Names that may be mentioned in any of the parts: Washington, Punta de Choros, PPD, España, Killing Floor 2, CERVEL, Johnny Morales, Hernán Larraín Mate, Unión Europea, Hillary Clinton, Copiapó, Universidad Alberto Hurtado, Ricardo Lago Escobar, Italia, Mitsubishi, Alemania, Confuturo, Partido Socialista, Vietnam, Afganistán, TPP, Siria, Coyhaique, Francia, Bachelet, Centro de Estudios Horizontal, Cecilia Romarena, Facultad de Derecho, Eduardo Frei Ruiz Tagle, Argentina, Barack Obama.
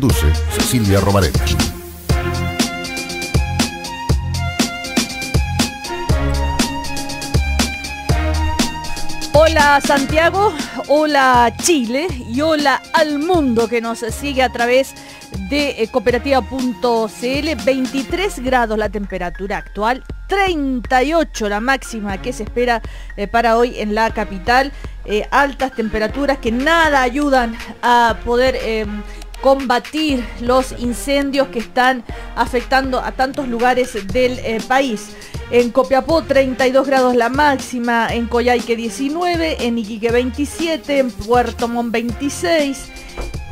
Conduce Cecilia Romarena. Hola Santiago, hola Chile y hola al mundo que nos sigue a través de cooperativa.cl. 23 grados la temperatura actual, 38 la máxima que se espera para hoy en la capital. Altas temperaturas que nada ayudan a poder combatir los incendios que están afectando a tantos lugares del país. En Copiapó 32 grados la máxima, en Coyhaique 19, en Iquique 27, en Puerto Montt 26,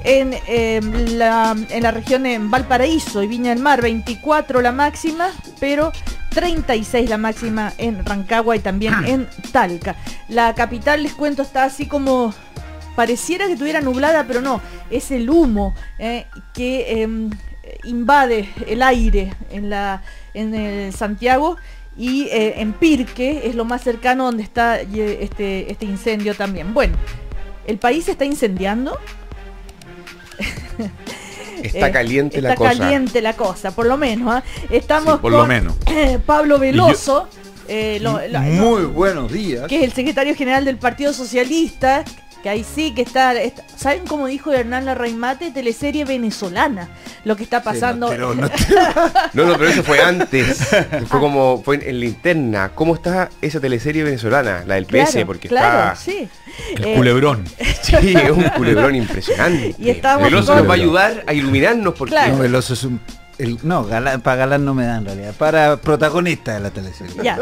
en la región en Valparaíso y Viña del Mar 24 la máxima, pero 36 la máxima en Rancagua y también en Talca. La capital, les cuento, está así como... pareciera que estuviera nublada, pero no, es el humo que invade el aire en el Santiago y en Pirque es lo más cercano donde está este incendio también. Bueno, ¿el país se está incendiando? Está caliente la cosa. Está caliente la cosa, por lo menos. Estamos sí, por con lo menos. Pablo Veloso. Muy buenos días. Que es el secretario general del Partido Socialista. Que ahí sí que está... ¿Saben cómo dijo Hernán Larraín? Teleserie venezolana, lo que está pasando. Sí, pero eso fue antes. Fue como... fue en la interna. ¿Cómo está esa teleserie venezolana? La del PS, claro, porque claro, está... sí. El culebrón. Sí, es un culebrón impresionante. Y Veloso nos va a ayudar a iluminarnos porque... Claro. Veloso es un... para galán no me dan en realidad, para protagonista de la televisión. Ya.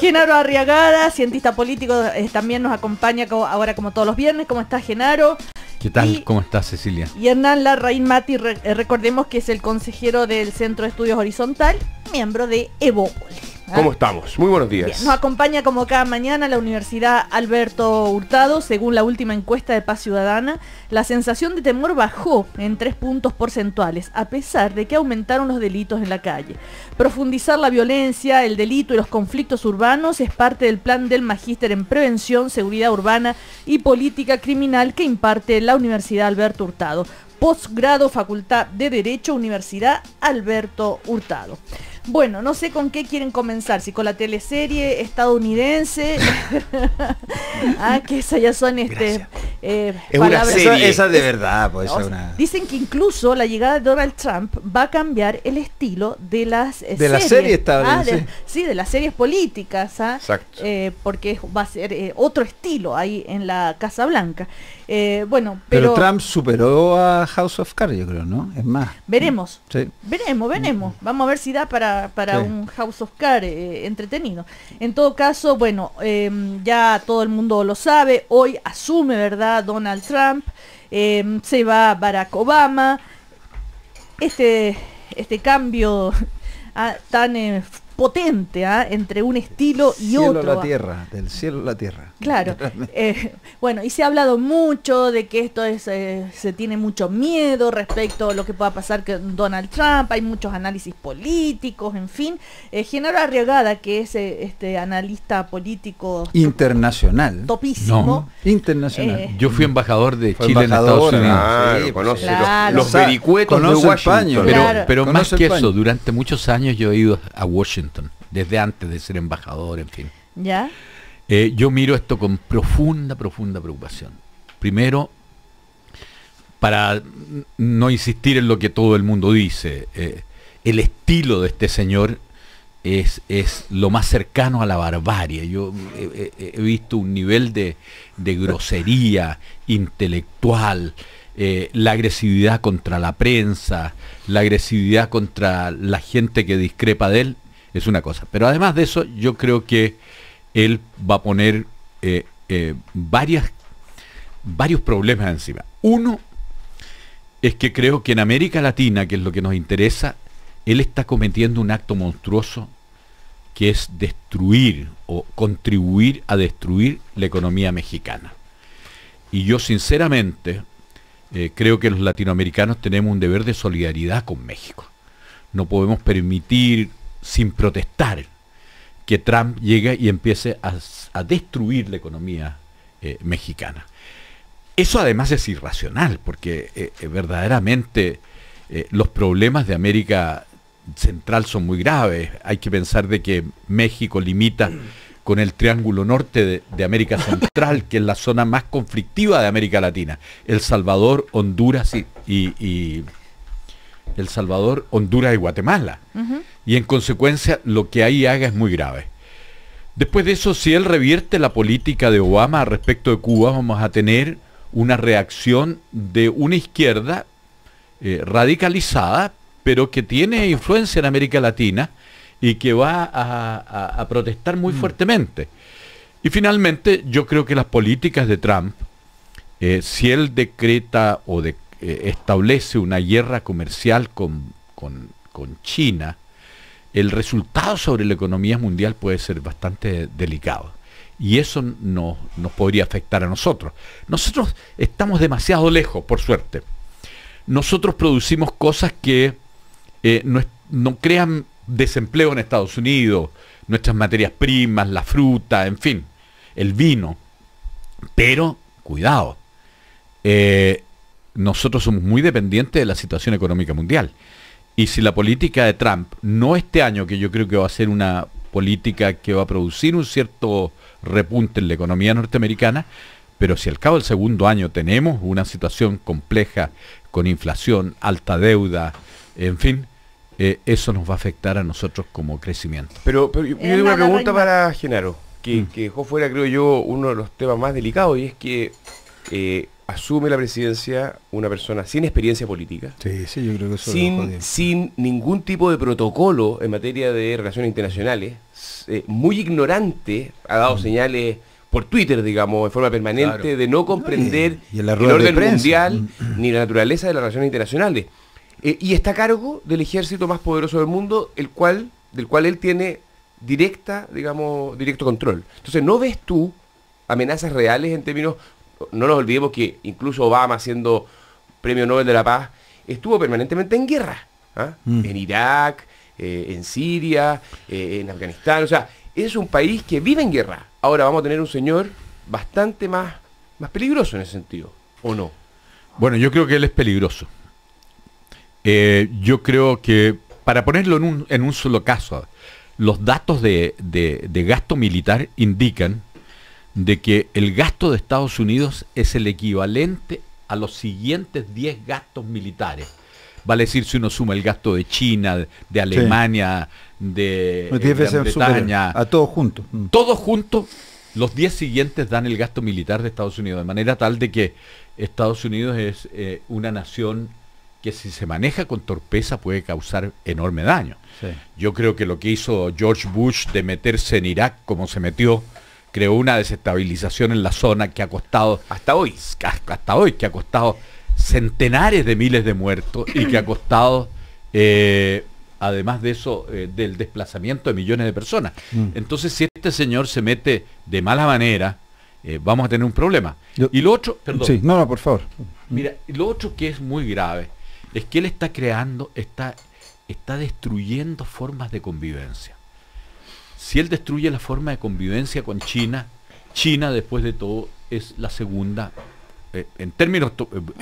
Genaro Arriagada, cientista político, también nos acompaña ahora como todos los viernes. ¿Cómo estás, Genaro? ¿Qué tal? ¿Cómo estás, Cecilia? Y Hernán Larraín Mati, recordemos que es el consejero del Centro de Estudios Horizontal, miembro de Evópolis. ¿Cómo estamos? Muy buenos días. Bien, nos acompaña como cada mañana la Universidad Alberto Hurtado. Según la última encuesta de Paz Ciudadana, la sensación de temor bajó en 3 puntos porcentuales, a pesar de que aumentaron los delitos en la calle. Profundizar la violencia, el delito y los conflictos urbanos es parte del plan del magíster en prevención, seguridad urbana y política criminal que imparte la Universidad Alberto Hurtado. Postgrado, Facultad de Derecho, Universidad Alberto Hurtado. Bueno, no sé con qué quieren comenzar, si con la teleserie estadounidense, que esas ya son es palabras. Una serie. Esa de verdad, pues. No, una... Dicen que incluso la llegada de Donald Trump va a cambiar el estilo de las series. De la serie estadounidense. Sí, de las series políticas, exacto. Porque va a ser otro estilo ahí en la Casa Blanca. Bueno, pero Trump superó a House of Cards, yo creo, ¿no? Es más. Veremos. Sí. Veremos. Vamos a ver si da para sí. Un House of Cards entretenido. En todo caso, bueno, ya todo el mundo lo sabe. Hoy asume, ¿verdad?, Donald Trump. Se va Barack Obama. Este cambio tan potente entre un estilo y otro. Del cielo a la tierra. Claro. Bueno, y se ha hablado mucho de que esto es, se tiene mucho miedo respecto a lo que pueda pasar con Donald Trump, hay muchos análisis políticos, en fin. Genaro Arriagada, que es analista político... internacional. Topísimo. No, internacional. Yo fui embajador de Chile en Estados Unidos. Sí, conoce los vericuetos de Washington. Pero más que eso, durante muchos años yo he ido a Washington, desde antes de ser embajador, en fin. ¿Ya? Yo miro esto con profunda preocupación. Primero, para no insistir en lo que todo el mundo dice, el estilo de este señor es lo más cercano a la barbarie. Yo he visto un nivel de grosería intelectual, la agresividad contra la prensa, la agresividad contra la gente que discrepa de él, es una cosa. Pero además de eso, yo creo que él va a poner varios problemas encima. Uno es que creo que en América Latina, que es lo que nos interesa, él está cometiendo un acto monstruoso que es destruir o contribuir a destruir la economía mexicana. Y yo sinceramente creo que los latinoamericanos tenemos un deber de solidaridad con México. No podemos permitir, sin protestar, que Trump llegue y empiece a destruir la economía mexicana. Eso además es irracional, porque verdaderamente Los problemas de América Central son muy graves. Hay que pensar de que México limita con el Triángulo Norte de América Central, que es la zona más conflictiva de América Latina. El Salvador, Honduras y Guatemala. Uh-huh. Y en consecuencia lo que ahí haga es muy grave. Después de eso, si él revierte la política de Obama respecto de Cuba, vamos a tener una reacción de una izquierda radicalizada, pero que tiene influencia en América Latina y que va a protestar muy fuertemente. Y finalmente, yo creo que las políticas de Trump, si él decreta o establece una guerra comercial con China, el resultado sobre la economía mundial puede ser bastante delicado. Y eso nos podría afectar a nosotros. Nosotros estamos demasiado lejos, por suerte. Nosotros producimos cosas que no crean desempleo en Estados Unidos, nuestras materias primas, la fruta, en fin, el vino. Pero, cuidado, nosotros somos muy dependientes de la situación económica mundial. Y si la política de Trump, no este año, que yo creo que va a ser una política que va a producir un cierto repunte en la economía norteamericana, pero si al cabo del segundo año tenemos una situación compleja con inflación, alta deuda, en fin, eso nos va a afectar a nosotros como crecimiento. Pero yo tengo una pregunta para Genaro, que dejó fuera, creo yo, uno de los temas más delicados, y es que asume la presidencia una persona sin experiencia política, sí, yo creo que eso sin ningún tipo de protocolo en materia de relaciones internacionales, muy ignorante, ha dado señales por Twitter, digamos, en forma permanente, de no comprender el orden mundial ni la naturaleza de las relaciones internacionales. Y está a cargo del ejército más poderoso del mundo, del cual él tiene directo control. Entonces, ¿no ves tú amenazas reales en términos? No nos olvidemos que incluso Obama, siendo premio Nobel de la Paz, estuvo permanentemente en guerra, en Irak, en Siria, en Afganistán. O sea, es un país que vive en guerra. Ahora vamos a tener un señor bastante más peligroso en ese sentido, ¿o no? Bueno, yo creo que él es peligroso. Yo creo que, para ponerlo en un solo caso, los datos de gasto militar indican de que el gasto de Estados Unidos es el equivalente a los siguientes 10 gastos militares. Vale decir, si uno suma el gasto de China, de Alemania, de Gran Bretaña, a todos juntos. Todos juntos, los 10 siguientes dan el gasto militar de Estados Unidos, de manera tal de que Estados Unidos es una nación que, si se maneja con torpeza, puede causar enorme daño. Sí. Yo creo que lo que hizo George Bush de meterse en Irak como se metió, creó una desestabilización en la zona que ha costado hasta hoy centenares de miles de muertos, y que ha costado, además de eso, del desplazamiento de millones de personas. Entonces, si este señor se mete de mala manera, vamos a tener un problema. Y lo otro, perdón. Sí, no, por favor. Mira, lo otro que es muy grave es que él está creando, está destruyendo formas de convivencia. Si él destruye la forma de convivencia con China, China, después de todo, es la segunda, en términos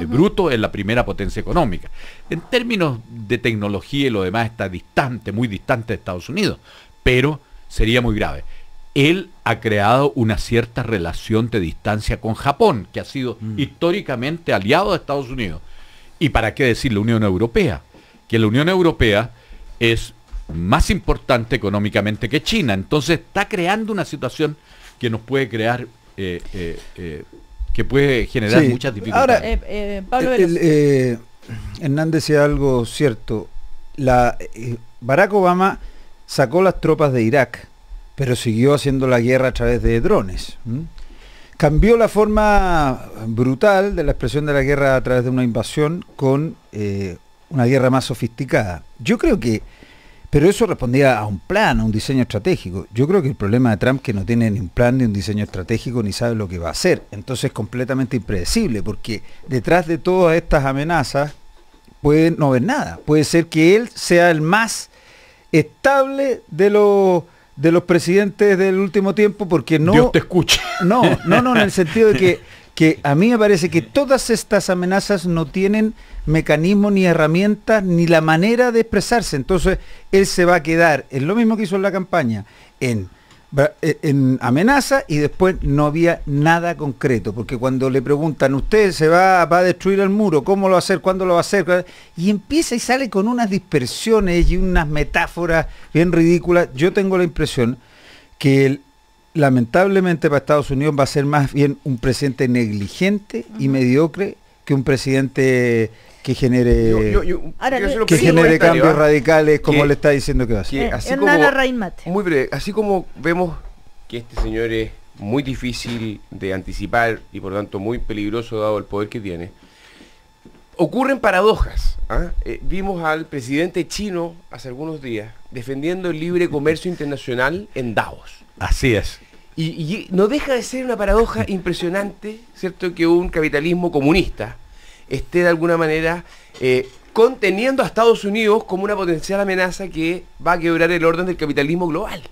brutos, es la primera potencia económica. En términos de tecnología y lo demás, está distante, muy distante de Estados Unidos, pero sería muy grave. Él ha creado una cierta relación de distancia con Japón, que ha sido históricamente aliado de Estados Unidos. ¿Y para qué decir la Unión Europea? Que la Unión Europea es más importante económicamente que China. Entonces está creando una situación que nos puede crear, que puede generar muchas dificultades. Ahora, Pablo Veloso. Hernán decía algo cierto. Barack Obama sacó las tropas de Irak, pero siguió haciendo la guerra a través de drones. Cambió la forma brutal de la expresión de la guerra a través de una invasión con una guerra más sofisticada. Yo creo que pero eso respondía a un plan, a un diseño estratégico. Yo creo que el problema de Trump es que no tiene ni un plan ni un diseño estratégico, ni sabe lo que va a hacer. Entonces es completamente impredecible, porque detrás de todas estas amenazas puede no haber nada. Puede ser que él sea el más estable de los presidentes del último tiempo, porque no... Dios te escucha. No, en el sentido de que que a mí me parece que todas estas amenazas no tienen mecanismo ni herramientas ni la manera de expresarse. Entonces él se va a quedar en lo mismo que hizo en la campaña, en amenaza, y después no había nada concreto, porque cuando le preguntan, usted se va a destruir el muro, ¿cómo lo va a hacer? ¿Cuándo lo va a hacer? Y empieza y sale con unas dispersiones y unas metáforas bien ridículas. Yo tengo la impresión que lamentablemente para Estados Unidos va a ser más bien un presidente negligente y mediocre que un presidente que genere cambios radicales, como le está diciendo que va a hacer. Muy breve, así como vemos que este señor es muy difícil de anticipar y por lo tanto muy peligroso dado el poder que tiene, ocurren paradojas. Vimos al presidente chino hace algunos días defendiendo el libre comercio internacional en Davos. Así es. Y no deja de ser una paradoja impresionante, ¿cierto?, que un capitalismo comunista esté de alguna manera conteniendo a Estados Unidos como una potencial amenaza que va a quebrar el orden del capitalismo global.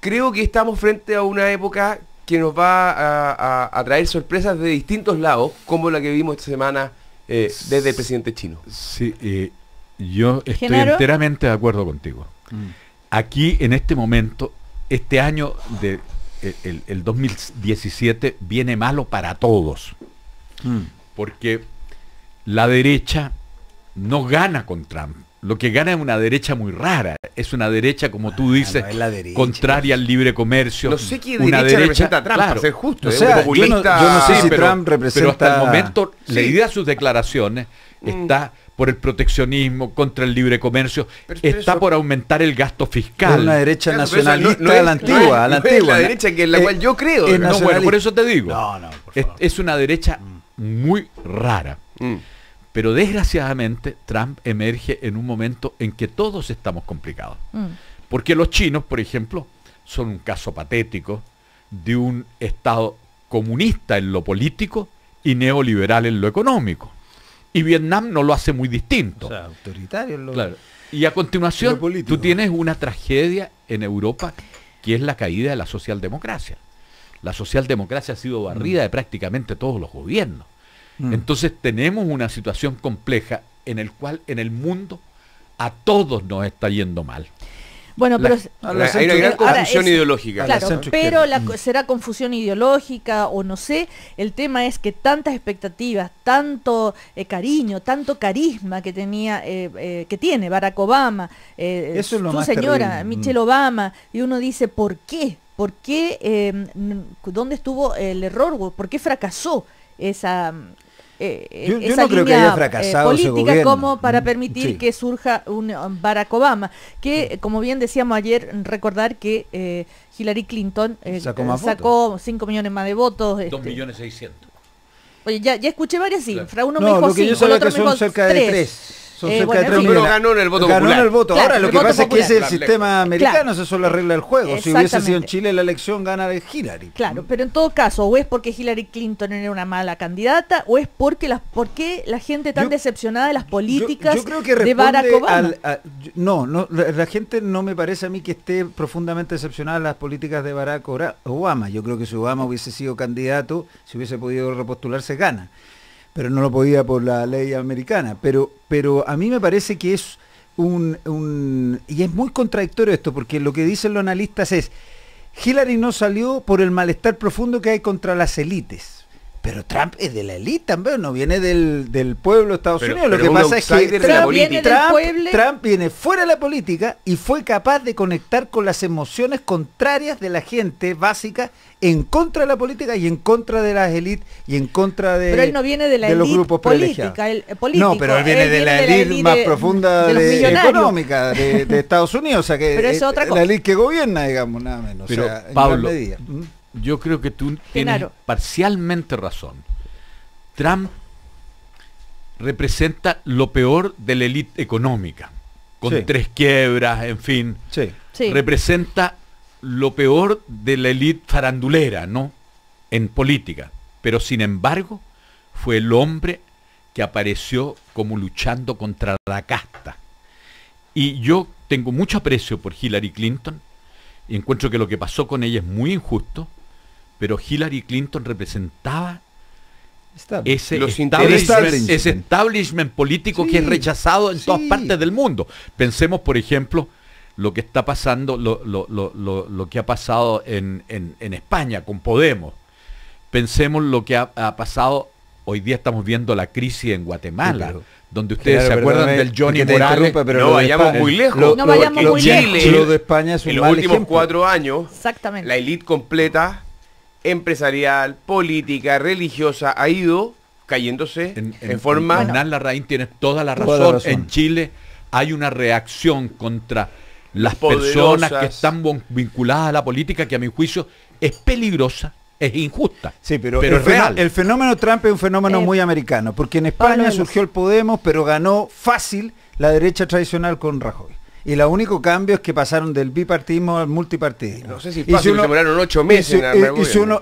Creo que estamos frente a una época que nos va a traer sorpresas de distintos lados, como la que vimos esta semana desde el presidente chino. Sí, yo estoy enteramente de acuerdo contigo. Aquí, en este momento, este año de el 2017 viene malo para todos. Porque la derecha no gana con Trump. Lo que gana es una derecha muy rara. Es una derecha, como tú dices, contraria al libre comercio. No sé qué derecha, representa a Trump, para ser justo. O sea, yo no sé si Trump representa... Pero hasta el momento, leída sus declaraciones, está por el proteccionismo, contra el libre comercio, está por aumentar el gasto fiscal. Es una derecha nacionalista, no es la antigua. Es la derecha que en la cual yo creo. No, bueno, por eso te digo. Es una derecha muy rara. Pero desgraciadamente Trump emerge en un momento en que todos estamos complicados. Porque los chinos, por ejemplo, son un caso patético de un Estado comunista en lo político y neoliberal en lo económico. Y Vietnam no lo hace muy distinto. O sea, autoritario en lo... Claro. Y a continuación tú tienes una tragedia en Europa, que es la caída de la socialdemocracia. La socialdemocracia ha sido barrida de prácticamente todos los gobiernos. Entonces tenemos una situación compleja en el cual en el mundo a todos nos está yendo mal. Bueno, pero hay una gran confusión ideológica. Claro, pero será confusión ideológica o no sé. El tema es que tantas expectativas, tanto cariño, tanto carisma que tenía, que tiene Barack Obama, su señora Michelle Obama, y uno dice, ¿por qué? ¿Por qué? ¿Dónde estuvo el error? ¿Por qué fracasó esa yo no creo que haya fracasado política como para permitir que surja un Barack Obama, que como bien decíamos ayer, recordar que Hillary Clinton sacó 5 millones más de votos, 2.600.000. Oye, ya escuché varias cifras, uno me dijo 5, el otro me dijo 3. Pero ganó en el voto popular. Claro, ahora lo que pasa es que ese es el sistema americano, esas son las reglas del juego. Si hubiese sido en Chile la elección, gana Hillary. Claro, pero en todo caso, o es porque Hillary Clinton era una mala candidata, o es porque la gente tan decepcionada de las políticas de Barack Obama. La gente no me parece a mí que esté profundamente decepcionada de las políticas de Barack Obama. Yo creo que si Obama hubiese sido candidato, si hubiese podido repostularse, gana. Pero no lo podía por la ley americana. Pero a mí me parece que es y es muy contradictorio esto, porque lo que dicen los analistas es, Hillary no salió por el malestar profundo que hay contra las élites. Pero Trump es de la élite también, no viene del pueblo de Estados Unidos. Lo que pasa es que Trump viene fuera de la política y fue capaz de conectar con las emociones contrarias de la gente básica, en contra de la política y en contra de las élites y en contra de los grupos privilegiados. Pero él no viene de la élite política, no, pero él viene de la élite más profunda económica de Estados Unidos, o sea que es la élite que gobierna, digamos, nada menos. Pero, o sea, Pablo, yo creo que tú tienes parcialmente razón. Trump representa lo peor de la élite económica, con tres quiebras, en fin. Representa lo peor de la élite farandulera, ¿no?, en política. Pero sin embargo, fue el hombre que apareció como luchando contra la casta. Y yo tengo mucho aprecio por Hillary Clinton y encuentro que lo que pasó con ella es muy injusto, pero Hillary Clinton representaba ese establishment político, sí, que es rechazado en todas partes del mundo. Pensemos, por ejemplo, lo que está pasando, lo que ha pasado en España con Podemos. Pensemos lo que ha pasado, hoy día estamos viendo la crisis en Guatemala, sí, pero, donde ustedes se acuerdan del Johnny Morales. Pero no vayamos muy lejos. Chile, lo de España es un mal ejemplo. En los últimos 4 años, la élite completa, empresarial, política, religiosa, ha ido cayéndose en forma... Hernán Larraín tiene toda la razón. En Chile hay una reacción contra las personas que están vinculadas a la política, que a mi juicio es peligrosa, es injusta. Sí, pero es real. El fenómeno Trump es un fenómeno muy americano, porque en España surgió el Podemos, pero ganó fácil la derecha tradicional con Rajoy. Y el único cambio es que pasaron del bipartidismo al multipartidismo. No sé si fácil, se demoraron 8 meses.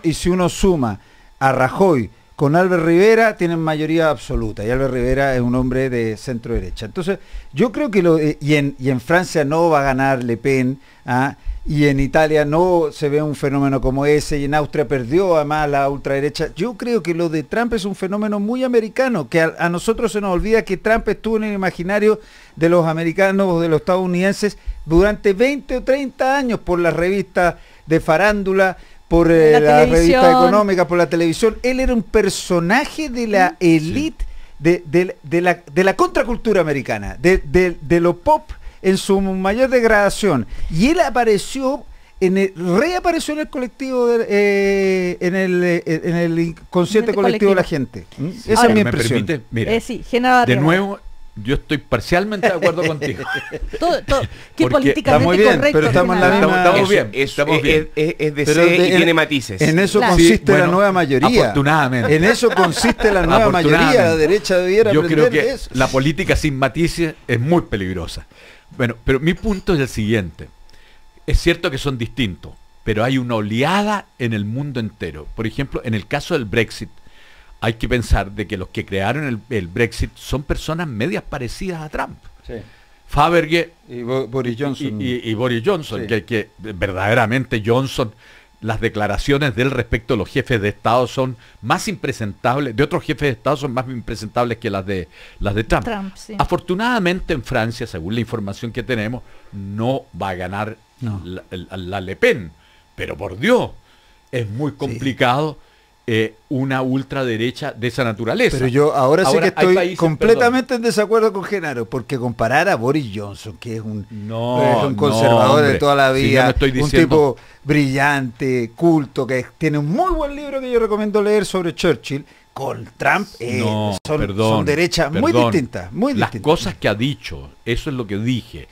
Y si uno suma a Rajoy con Albert Rivera, tienen mayoría absoluta. Y Albert Rivera es un hombre de centro derecha. Entonces, yo creo que en Francia no va a ganar Le Pen, y en Italia no se ve un fenómeno como ese, y en Austria perdió además la ultraderecha. Yo creo que lo de Trump es un fenómeno muy americano, que a nosotros se nos olvida que Trump estuvo en el imaginario de los americanos o de los estadounidenses durante 20 o 30 años por las revistas de farándula, por las revistas económicas, por la televisión. Él era un personaje de la élite, de la contracultura americana, de lo pop en su mayor degradación, y él reapareció en el colectivo, en el inconsciente colectivo de la gente. Esa es mi impresión. Permite, mira, de nuevo, yo estoy parcialmente de acuerdo contigo. ¿Qué políticamente correcto? Pero estamos bien, estamos bien. Es de C y tiene matices. En eso consiste la nueva mayoría. Afortunadamente. En eso consiste la nueva mayoría. La derecha debiera aprender eso. Yo creo que la política sin matices es muy peligrosa. Bueno, pero mi punto es el siguiente. Es cierto que son distintos, pero hay una oleada en el mundo entero. Por ejemplo, en el caso del Brexit, hay que pensar de que los que crearon el Brexit son personas medias parecidas a Trump. Sí. Faberge y Boris Johnson. Y Boris Johnson, sí, que verdaderamente Johnson, las declaraciones de él respecto a los jefes de Estado son más impresentables, de otros jefes de Estado son más impresentables que las de Trump. Sí. Afortunadamente en Francia, según la información que tenemos, no va a ganar la Le Pen, pero por Dios, es muy complicado una ultraderecha de esa naturaleza. Pero yo ahora sí que estoy completamente en desacuerdo con Genaro, porque comparar a Boris Johnson, que es un conservador de toda la vida, un tipo brillante, culto, que tiene un muy buen libro que yo recomiendo leer sobre Churchill, con Trump, son derechas muy distintas, Las cosas que ha dicho, eso es lo que dije,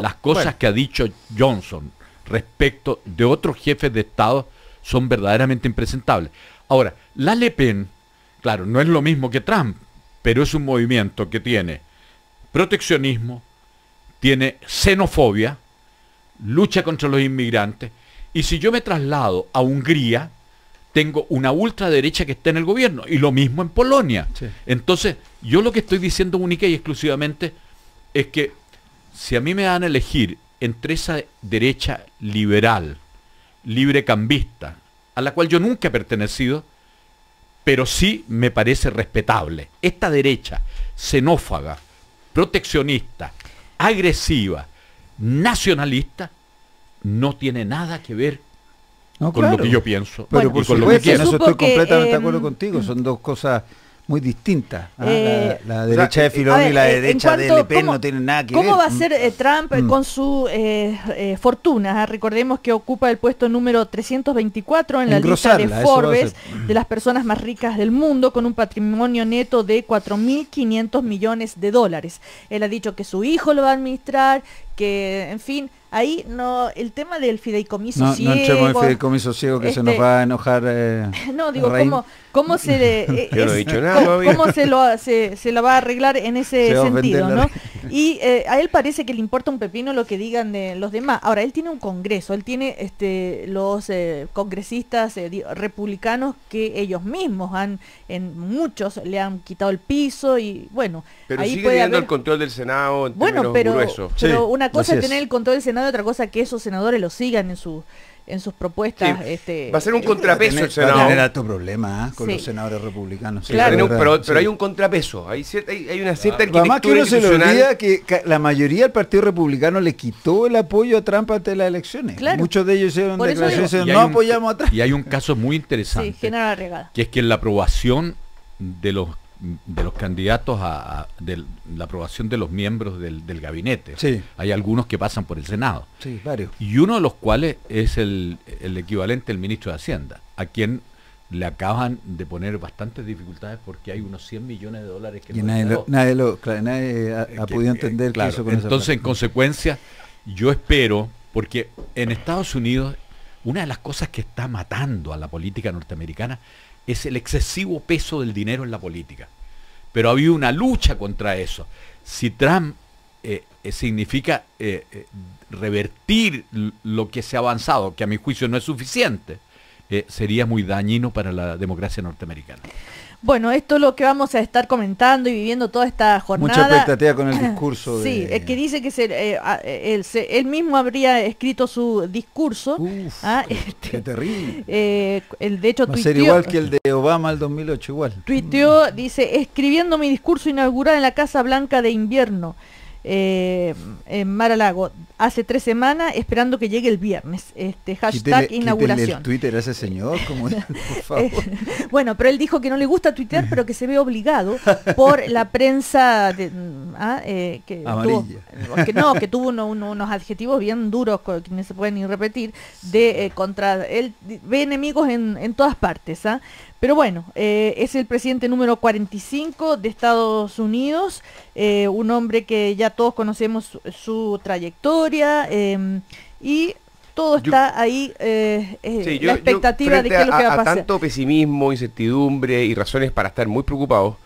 las cosas que ha dicho Johnson respecto de otros jefes de Estado son verdaderamente impresentables. Ahora, la Le Pen, claro, no es lo mismo que Trump, pero es un movimiento que tiene proteccionismo, tiene xenofobia, lucha contra los inmigrantes, y si yo me traslado a Hungría, tengo una ultraderecha que está en el gobierno, y lo mismo en Polonia. Sí. Entonces, yo lo que estoy diciendo única y exclusivamente es que si a mí me dan a elegir entre esa derecha liberal, librecambista, a la cual yo nunca he pertenecido, pero sí me parece respetable, esta derecha xenófaga, proteccionista, agresiva, nacionalista, no tiene nada que ver con lo que yo pienso. Pero por supuesto, en eso estoy completamente de acuerdo contigo, son dos cosas muy distintas. La derecha de Filoni y la derecha de Le Pen no tienen nada que ver. ¿Cómo va a ser Trump con su fortuna? Recordemos que ocupa el puesto número 324 en la lista de Forbes de las personas más ricas del mundo, con un patrimonio neto de 4.500 millones de dólares. Él ha dicho que su hijo lo va a administrar, que, en fin, ahí no, el tema del fideicomiso ciego. No entremos en fideicomiso ciego, que se nos va a enojar. No, digo, ¿cómo se le cómo se lo va a arreglar en ese sentido, ¿no? Y a él parece que le importa un pepino lo que digan de los demás. Ahora, él tiene un congreso, él tiene los congresistas republicanos que ellos mismos muchos le han quitado el piso, y bueno. Pero ahí sigue teniendo el control del Senado en términos gruesos. Pero una cosa es tener el control del Senado, otra cosa que esos senadores lo sigan en su en sus propuestas. Sí. Va a ser un contrapeso el Senado. Va a tener alto problema con los senadores republicanos. Claro, pero hay un contrapeso, hay una cierta arquitectura. Además que uno se le olvida que la mayoría del Partido Republicano le quitó el apoyo a Trump ante las elecciones. Claro. Muchos de ellos hicieron declaraciones diciendo no apoyamos a Trump. Y hay un caso muy interesante, Genaro Arriagada, que es que en la aprobación de los candidatos de la aprobación de los miembros del gabinete. Sí. Hay algunos que pasan por el Senado. Sí, varios. Y uno de los cuales es el equivalente del ministro de Hacienda, a quien le acaban de poner bastantes dificultades porque hay unos 100 millones de dólares que y no nadie ha podido entender qué hizo con esa parte. En consecuencia, yo espero, porque en Estados Unidos una de las cosas que está matando a la política norteamericana es el excesivo peso del dinero en la política. Pero ha habido una lucha contra eso. Si Trump significa revertir lo que se ha avanzado, que a mi juicio no es suficiente, sería muy dañino para la democracia norteamericana. Bueno, esto es lo que vamos a estar comentando y viviendo toda esta jornada. Mucha expectativa con el discurso. Sí, que dice que él mismo habría escrito su discurso. Uf, qué terrible. De hecho, tuiteó, va a ser igual que el de Obama el 2008, igual. Tuiteó, dice, escribiendo mi discurso inaugural en la Casa Blanca de invierno, en Mar-a-Lago, hace 3 semanas, esperando que llegue el viernes. Hashtag quítele, inauguración. El Twitter a ese señor, como él, por favor. Bueno, pero él dijo que no le gusta tuitear, pero que se ve obligado por la prensa amarilla. Que tuvo unos adjetivos bien duros, que no se pueden ni repetir, contra él. Ve enemigos en todas partes, ¿ah? Pero bueno, es el presidente número 45 de Estados Unidos, un hombre que ya todos conocemos su trayectoria, y todo está ahí, la expectativa de qué es lo que va a pasar. Tanto pesimismo, incertidumbre y razones para estar muy preocupados,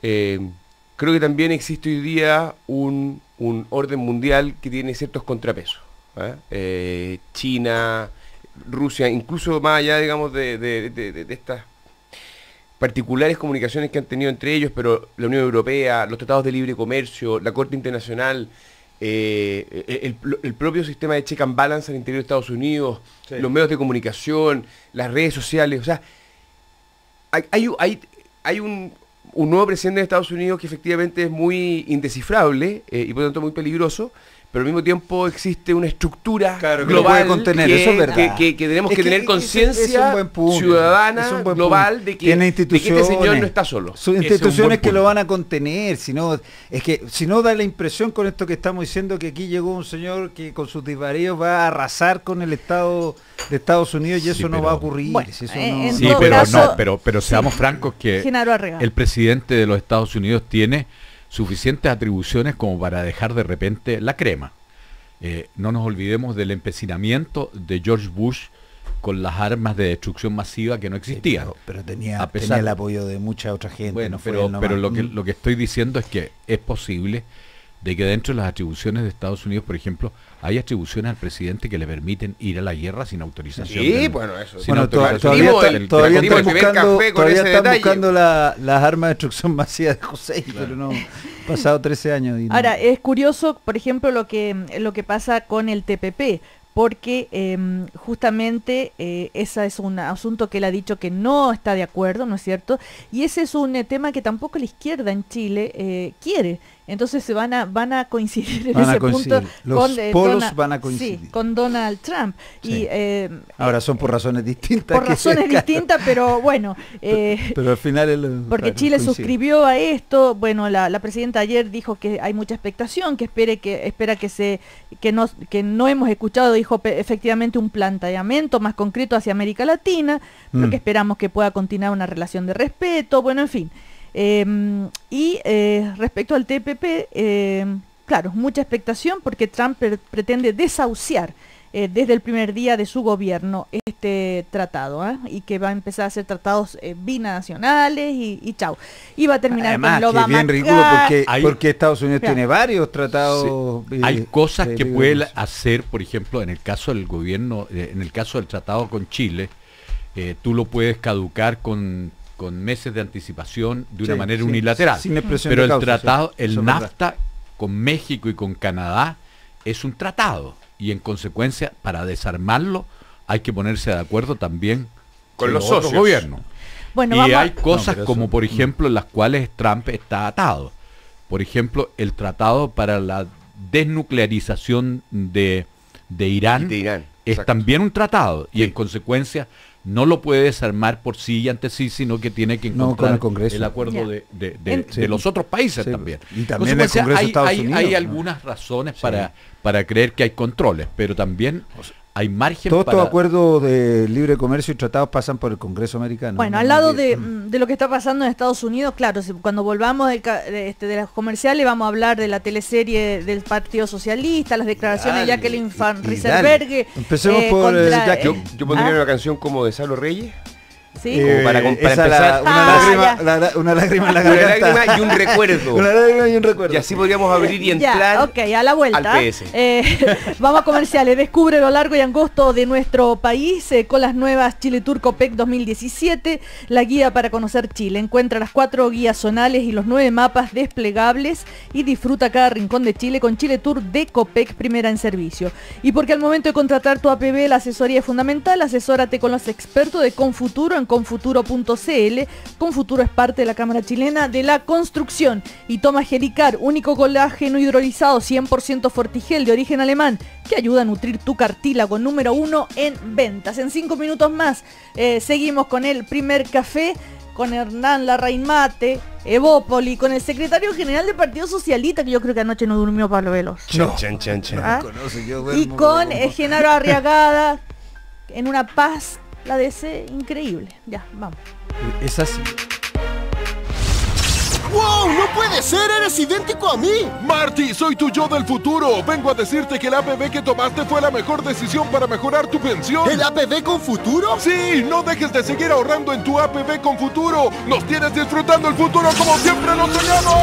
creo que también existe hoy día un orden mundial que tiene ciertos contrapesos, ¿eh? China, Rusia, incluso más allá, digamos, de estas particulares comunicaciones que han tenido entre ellos, pero la Unión Europea, los tratados de libre comercio, la Corte Internacional, el propio sistema de check and balance al interior de Estados Unidos, los medios de comunicación, las redes sociales, o sea, hay un nuevo presidente de Estados Unidos que efectivamente es muy indescifrable, y por lo tanto muy peligroso, pero al mismo tiempo existe una estructura global que, tenemos que tener conciencia ciudadana global de que este señor no está solo. Sus instituciones que lo van a contener, si no da la impresión con esto que estamos diciendo que aquí llegó un señor que con sus disparos va a arrasar con el Estado de Estados Unidos, y eso no va a ocurrir. Bueno, eso no. Sí, pero seamos francos que el presidente de los Estados Unidos tiene suficientes atribuciones como para dejar de repente la crema. No nos olvidemos del empecinamiento de George Bush con las armas de destrucción masiva que no existían. Sí, pero tenía el apoyo de mucha otra gente. Bueno, no pero lo que estoy diciendo es que es posible de que dentro de las atribuciones de Estados Unidos, por ejemplo, hay atribuciones al presidente que le permiten ir a la guerra sin autorización. Sí, todavía están buscando las armas de destrucción masiva de José, pero no, pasado 13 años. Y no. Ahora, es curioso, por ejemplo, lo que pasa con el TPP, porque justamente ese es un asunto que él ha dicho que no está de acuerdo, ¿no es cierto? Y ese es un tema que tampoco la izquierda en Chile quiere. Entonces se van a coincidir en ese punto. Los polos van a coincidir. Sí, con Donald Trump. Sí. Y, ahora son por razones distintas. Por razones distintas, pero bueno. Pero al final... porque Chile suscribió a esto. Bueno, la presidenta ayer dijo que hay mucha expectación, que espera que no hemos escuchado, dijo efectivamente, un planteamiento más concreto hacia América Latina, porque esperamos que pueda continuar una relación de respeto, bueno, en fin. Respecto al TPP, claro, mucha expectación porque Trump pretende desahuciar desde el primer día de su gobierno este tratado, y que va a empezar a hacer tratados binacionales y chao. Y va a terminar además, con lo Obama. Es bien ridículo porque Estados Unidos tiene varios tratados. Sí, hay cosas que puede hacer, por ejemplo, en el caso del gobierno, en el caso del tratado con Chile, tú lo puedes caducar con meses de anticipación de una manera unilateral. Pero el tratado, el NAFTA con México y con Canadá es un tratado, y en consecuencia, para desarmarlo hay que ponerse de acuerdo también con los socios del gobierno. Bueno, y hay cosas como, por ejemplo, las cuales Trump está atado. Por ejemplo, el tratado para la desnuclearización de Irán, es también un tratado. Y en consecuencia no lo puede desarmar por sí y ante sí, sino que tiene que encontrar el acuerdo de los otros países también. Y también el Congreso de Estados Unidos. Hay algunas razones para creer que hay controles, pero también hay margen. Todos estos acuerdos de libre comercio y tratados pasan por el Congreso americano. Bueno, ¿no? Al lado de lo que está pasando en Estados Unidos, claro, cuando volvamos de las comerciales vamos a hablar de la teleserie del Partido Socialista, las declaraciones de Jacqueline Van Rieselberghe. Empecemos por yo pondría una canción como de Salo Reyes. ¿Sí? Para empezar, una lágrima en la garganta. Una lágrima y un recuerdo. Una lágrima y un recuerdo. Y así podríamos abrir y entrar. Ok, a la vuelta. Al PS. Vamos a comerciales. Descubre lo largo y angosto de nuestro país con las nuevas Chile Tour Copec 2017, la guía para conocer Chile. Encuentra las 4 guías zonales y los 9 mapas desplegables y disfruta cada rincón de Chile con Chile Tour de Copec, primera en servicio. Y porque al momento de contratar tu APB, la asesoría es fundamental. Asesórate con los expertos de Confuturo en confuturo.cl. Confuturo es parte de la Cámara Chilena de la Construcción. Y toma Gelicar, único colágeno hidrolizado 100% Fortigel de origen alemán, que ayuda a nutrir tu cartílago, número 1 en ventas. En 5 minutos más seguimos con el primer café, con Hernán Larraín Mate, Evópoli, con el secretario general del Partido Socialista, que yo creo que anoche no durmió Pablo Veloso. No. ¿Ah? Y con Genaro Arriagada, en una paz la de ese increíble. Ya, vamos. Es así. ¡Wow! ¡No puede ser! ¡Eres idéntico a mí! Marty, soy tu yo del futuro. Vengo a decirte que el APB que tomaste fue la mejor decisión para mejorar tu pensión. ¿El APB con futuro? ¡Sí! ¡No dejes de seguir ahorrando en tu APB con futuro! ¡Nos tienes disfrutando el futuro como siempre lo soñamos!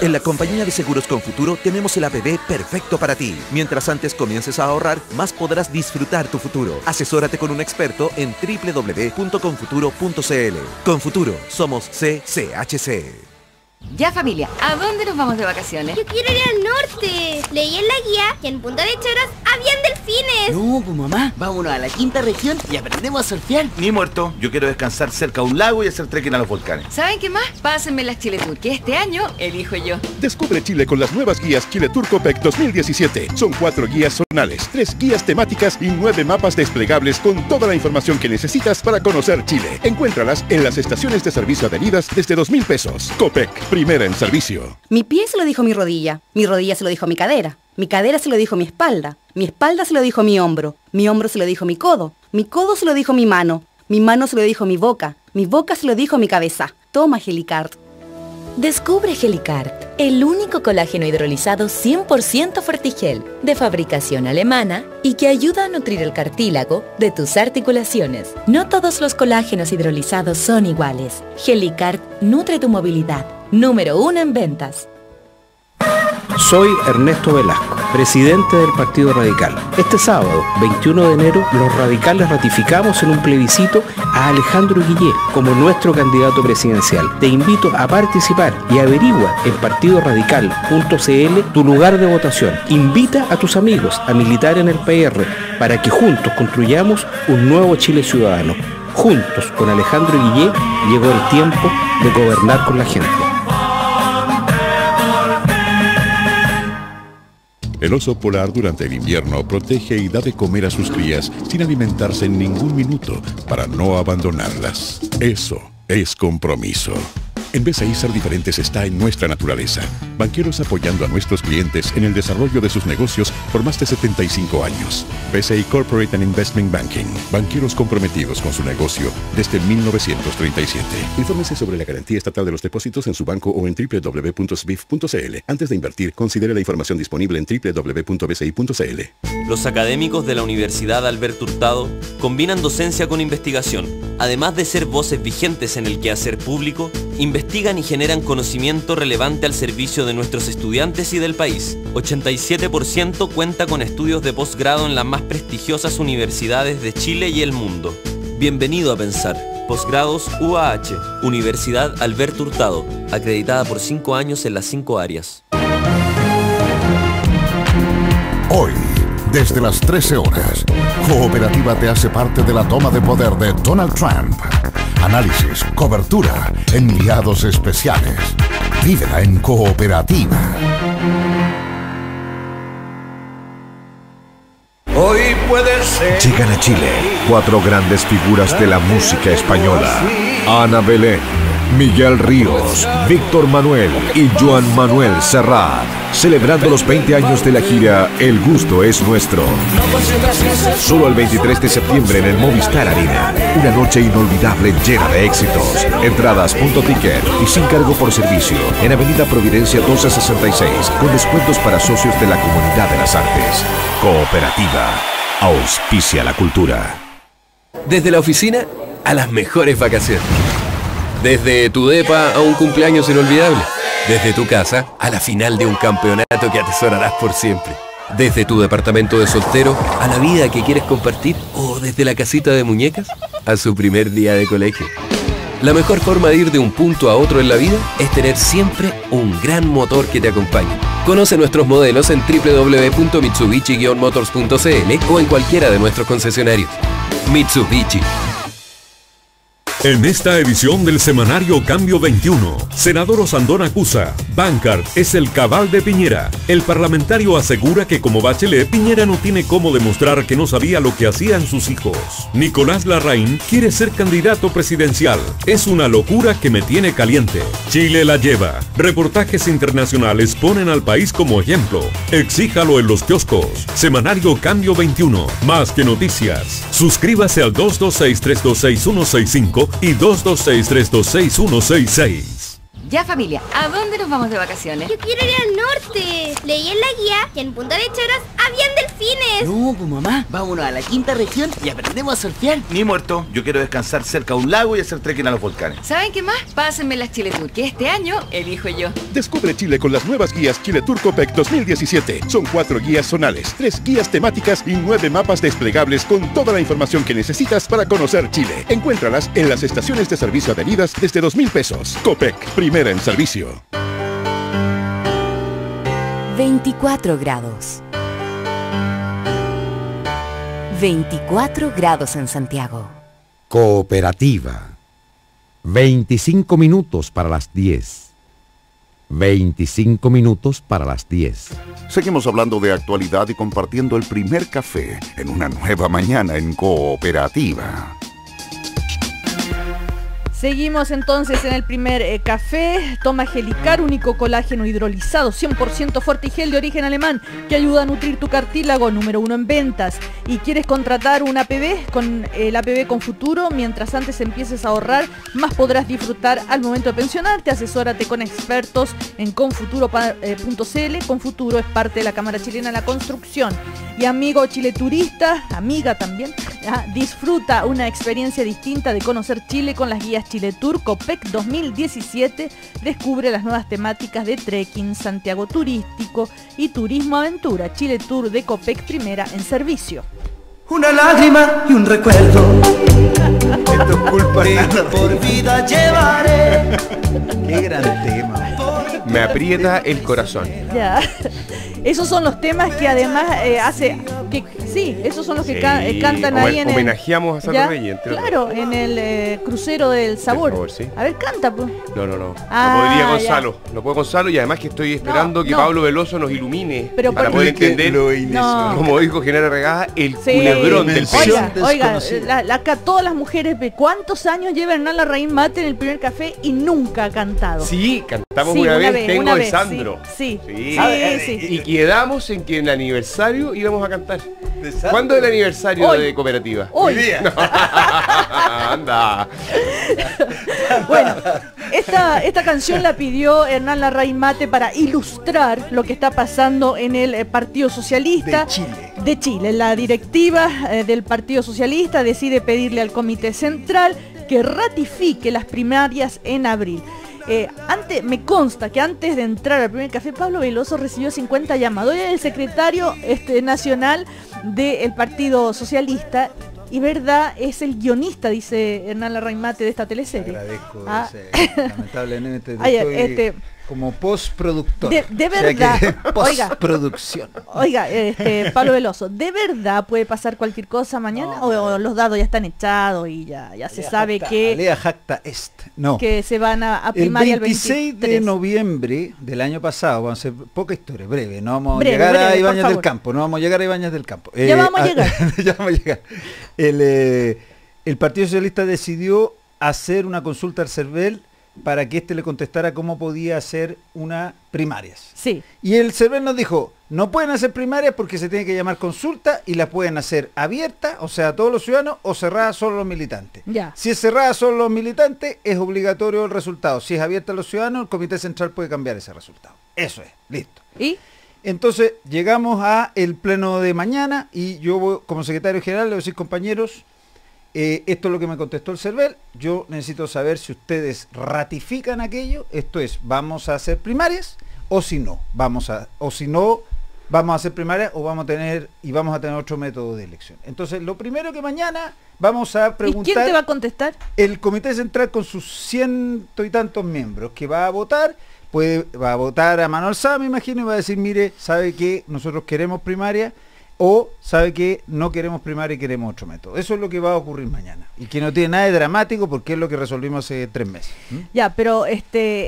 En la compañía de seguros Confuturo tenemos el APB perfecto para ti. Mientras antes comiences a ahorrar, más podrás disfrutar tu futuro. Asesórate con un experto en www.confuturo.cl. Confuturo, somos CCHC. Ya, familia, ¿a dónde nos vamos de vacaciones? Yo quiero ir al norte. Leí en la guía que en Punta de Choros habían delfines. No, pues mamá, vámonos a la quinta región y aprendemos a surfear. Ni muerto, yo quiero descansar cerca a un lago y hacer trekking a los volcanes. ¿Saben qué más? Pásenme las Chile Tour, que este año elijo yo. Descubre Chile con las nuevas guías Chile Tour Copec 2017. Son 4 guías zonales, 3 guías temáticas y 9 mapas desplegables con toda la información que necesitas para conocer Chile. Encuéntralas en las estaciones de servicio adheridas desde 2.000 pesos. Copec, primera en servicio. Mi pie se lo dijo mi rodilla se lo dijo mi cadera se lo dijo mi espalda se lo dijo mi hombro se lo dijo mi codo se lo dijo mi mano se lo dijo mi boca se lo dijo mi cabeza. Toma Gelicard. Descubre Gelicard, el único colágeno hidrolizado 100% Fortigel, de fabricación alemana y que ayuda a nutrir el cartílago de tus articulaciones. No todos los colágenos hidrolizados son iguales. Gelicard nutre tu movilidad. Número 1 en ventas. Soy Ernesto Velasco, presidente del Partido Radical. Este sábado, 21 de enero, los radicales ratificamos en un plebiscito a Alejandro Guillén como nuestro candidato presidencial. Te invito a participar y averigua en partidoradical.cl tu lugar de votación. Invita a tus amigos a militar en el PR para que juntos construyamos un nuevo Chile ciudadano. Juntos con Alejandro Guillén llegó el tiempo de gobernar con la gente. El oso polar durante el invierno protege y da de comer a sus crías sin alimentarse en ningún minuto para no abandonarlas. Eso es compromiso. En BCI ser diferentes está en nuestra naturaleza. Banqueros apoyando a nuestros clientes en el desarrollo de sus negocios por más de 75 años. BCI Corporate and Investment Banking. Banqueros comprometidos con su negocio desde 1937. Infórmese sobre la garantía estatal de los depósitos en su banco o en www.sbif.cl. Antes de invertir, considere la información disponible en www.bci.cl. Los académicos de la Universidad Alberto Hurtado combinan docencia con investigación. Además de ser voces vigentes en el quehacer público, investigan y generan conocimiento relevante al servicio de nuestros estudiantes y del país. 87% cuenta con estudios de posgrado en las más prestigiosas universidades de Chile y el mundo. Bienvenido a Pensar. Posgrados UAH, Universidad Alberto Hurtado, acreditada por 5 años en las 5 áreas. Hoy, desde las 13 horas. Cooperativa te hace parte de la toma de poder de Donald Trump. Análisis, cobertura, enviados especiales. Vívela en Cooperativa. Hoy puede ser. Llegan a Chile cuatro grandes figuras de la música española: Ana Belén, Miguel Ríos, Víctor Manuel y Joan Manuel Serrat, celebrando los 20 años de la gira El Gusto es Nuestro. Solo el 23 de septiembre en el Movistar Arena. Una noche inolvidable llena de éxitos. Entradas.ticket y sin cargo por servicio en Avenida Providencia 1266, con descuentos para socios de la Comunidad de las Artes. Cooperativa auspicia la cultura. Desde la oficina a las mejores vacaciones. Desde tu depa a un cumpleaños inolvidable. Desde tu casa a la final de un campeonato que atesorarás por siempre. Desde tu departamento de soltero a la vida que quieres compartir. O desde la casita de muñecas a su primer día de colegio. La mejor forma de ir de un punto a otro en la vida es tener siempre un gran motor que te acompañe. Conoce nuestros modelos en www.mitsubishi-motors.cl o en cualquiera de nuestros concesionarios. Mitsubishi. En esta edición del semanario Cambio 21, senador Osandón acusa, Bankart es el cabal de Piñera. El parlamentario asegura que como Bachelet, Piñera no tiene cómo demostrar que no sabía lo que hacían sus hijos. Nicolás Larraín quiere ser candidato presidencial. Es una locura que me tiene caliente. Chile la lleva. Reportajes internacionales ponen al país como ejemplo. Exíjalo en los kioscos. Semanario Cambio 21, más que noticias. Suscríbase al 226-326-165 y 226-326-166. Ya familia, ¿a dónde nos vamos de vacaciones? Yo quiero ir al norte. Leí en la guía que en Punta de Choras habían delfines. No, pues mamá, vámonos a la quinta región y aprendemos a surfear. Ni muerto, yo quiero descansar cerca a un lago y hacer trekking a los volcanes. ¿Saben qué más? Pásenme las Chile Tour, que este año elijo yo. Descubre Chile con las nuevas guías Chile Tour Copec 2017. Son 4 guías zonales, 3 guías temáticas y 9 mapas desplegables con toda la información que necesitas para conocer Chile. Encuéntralas en las estaciones de servicio adheridas desde 2.000 pesos. Copec, primero en servicio. 24 grados. 24 grados en Santiago. Cooperativa. 25 minutos para las 10. 25 minutos para las 10. Seguimos hablando de actualidad y compartiendo el primer café en una nueva mañana en Cooperativa. Seguimos entonces en el primer café. Toma Gelicar, único colágeno hidrolizado 100% fuerte y gel de origen alemán que ayuda a nutrir tu cartílago, número 1 en ventas. ¿Y quieres contratar un APB? Con el APB con futuro, mientras antes empieces a ahorrar, más podrás disfrutar al momento de pensionarte. Asesórate con expertos en confuturo.cl. Confuturo es parte de la Cámara Chilena de la Construcción. Y amigo chileturista, amiga también, disfruta una experiencia distinta de conocer Chile con las guías Chile Tour Copec 2017. Descubre las nuevas temáticas de trekking, Santiago turístico y turismo aventura. Chile Tour de Copec, primera en servicio. Una lágrima y un recuerdo. Esto es culpa de nada. Por vida llevaré. Qué gran tema. Me aprieta el corazón. Ya. Esos son los temas que además hace... Que, sí, esos son los que cantan ahí en el... Homenajeamos a San Reyes. Claro, en el crucero del sabor. Favor, sí. A ver, canta, pues. No. No podría Gonzalo. Ya. No puedo Gonzalo, y además que estoy esperando que Pablo Veloso nos ilumine. Pero para poder entender, como dijo Genaro Arriagada, el culebrón del país. Oiga, todas las mujeres, ¿cuántos años lleva Hernán Larraín Mate en el primer café y nunca ha cantado? Sí, cantamos una vez Tengo de Sandro. Sí. Y quedamos en que en el aniversario íbamos a cantar. ¿Cuándo es el aniversario de Cooperativa? Hoy día. No. Anda. Bueno, esta canción la pidió Hernán Larraín Mate para ilustrar lo que está pasando en el Partido Socialista de Chile. La directiva del Partido Socialista decide pedirle al Comité Central que ratifique las primarias en abril. Me consta que antes de entrar al primer café, Pablo Veloso recibió 50 llamados. Hoy es el secretario nacional del Partido Socialista y verdad es el guionista, dice Hernán Larraín Mate, de esta teleserie. Agradezco, lamentablemente. Como postproductor. De verdad. O sea, postproducción. Oiga, Pablo Veloso, ¿de verdad puede pasar cualquier cosa mañana? No, o los dados ya están echados y ya se sabe jacta, que se van a primaria el 26 de noviembre del año pasado. Vamos a hacer poca historia, breve. No vamos a llegar a Ibáñez del Campo. No vamos a llegar a Ibáñez del Campo. Ya vamos a llegar. Ya vamos a llegar. El Partido Socialista decidió hacer una consulta al CERVEL para que éste le contestara cómo podía hacer unas primarias. Sí. Y el CERVEL nos dijo, no pueden hacer primarias porque se tiene que llamar consulta y las pueden hacer abiertas, o sea, a todos los ciudadanos, o cerradas solo los militantes. Ya. Si es cerrada solo los militantes, es obligatorio el resultado. Si es abierta a los ciudadanos, el Comité Central puede cambiar ese resultado. Eso es, listo. ¿Y? Entonces, llegamos a el pleno de mañana y yo como secretario general le voy a decir, compañeros, esto es lo que me contestó el CERVEL, yo necesito saber si ustedes ratifican aquello, esto es, vamos a hacer primarias o si no, vamos a hacer primarias o vamos a tener otro método de elección. Entonces, lo primero que mañana vamos a preguntar... ¿Y quién te va a contestar? El Comité Central con sus 100 y tantos miembros que va a votar, va a votar a mano alzada, me imagino, y va a decir, mire, sabe que nosotros queremos primaria, o sabe que no queremos primaria y queremos otro método. Eso es lo que va a ocurrir mañana. Y que no tiene nada de dramático porque es lo que resolvimos hace 3 meses. ¿Mm? Ya, pero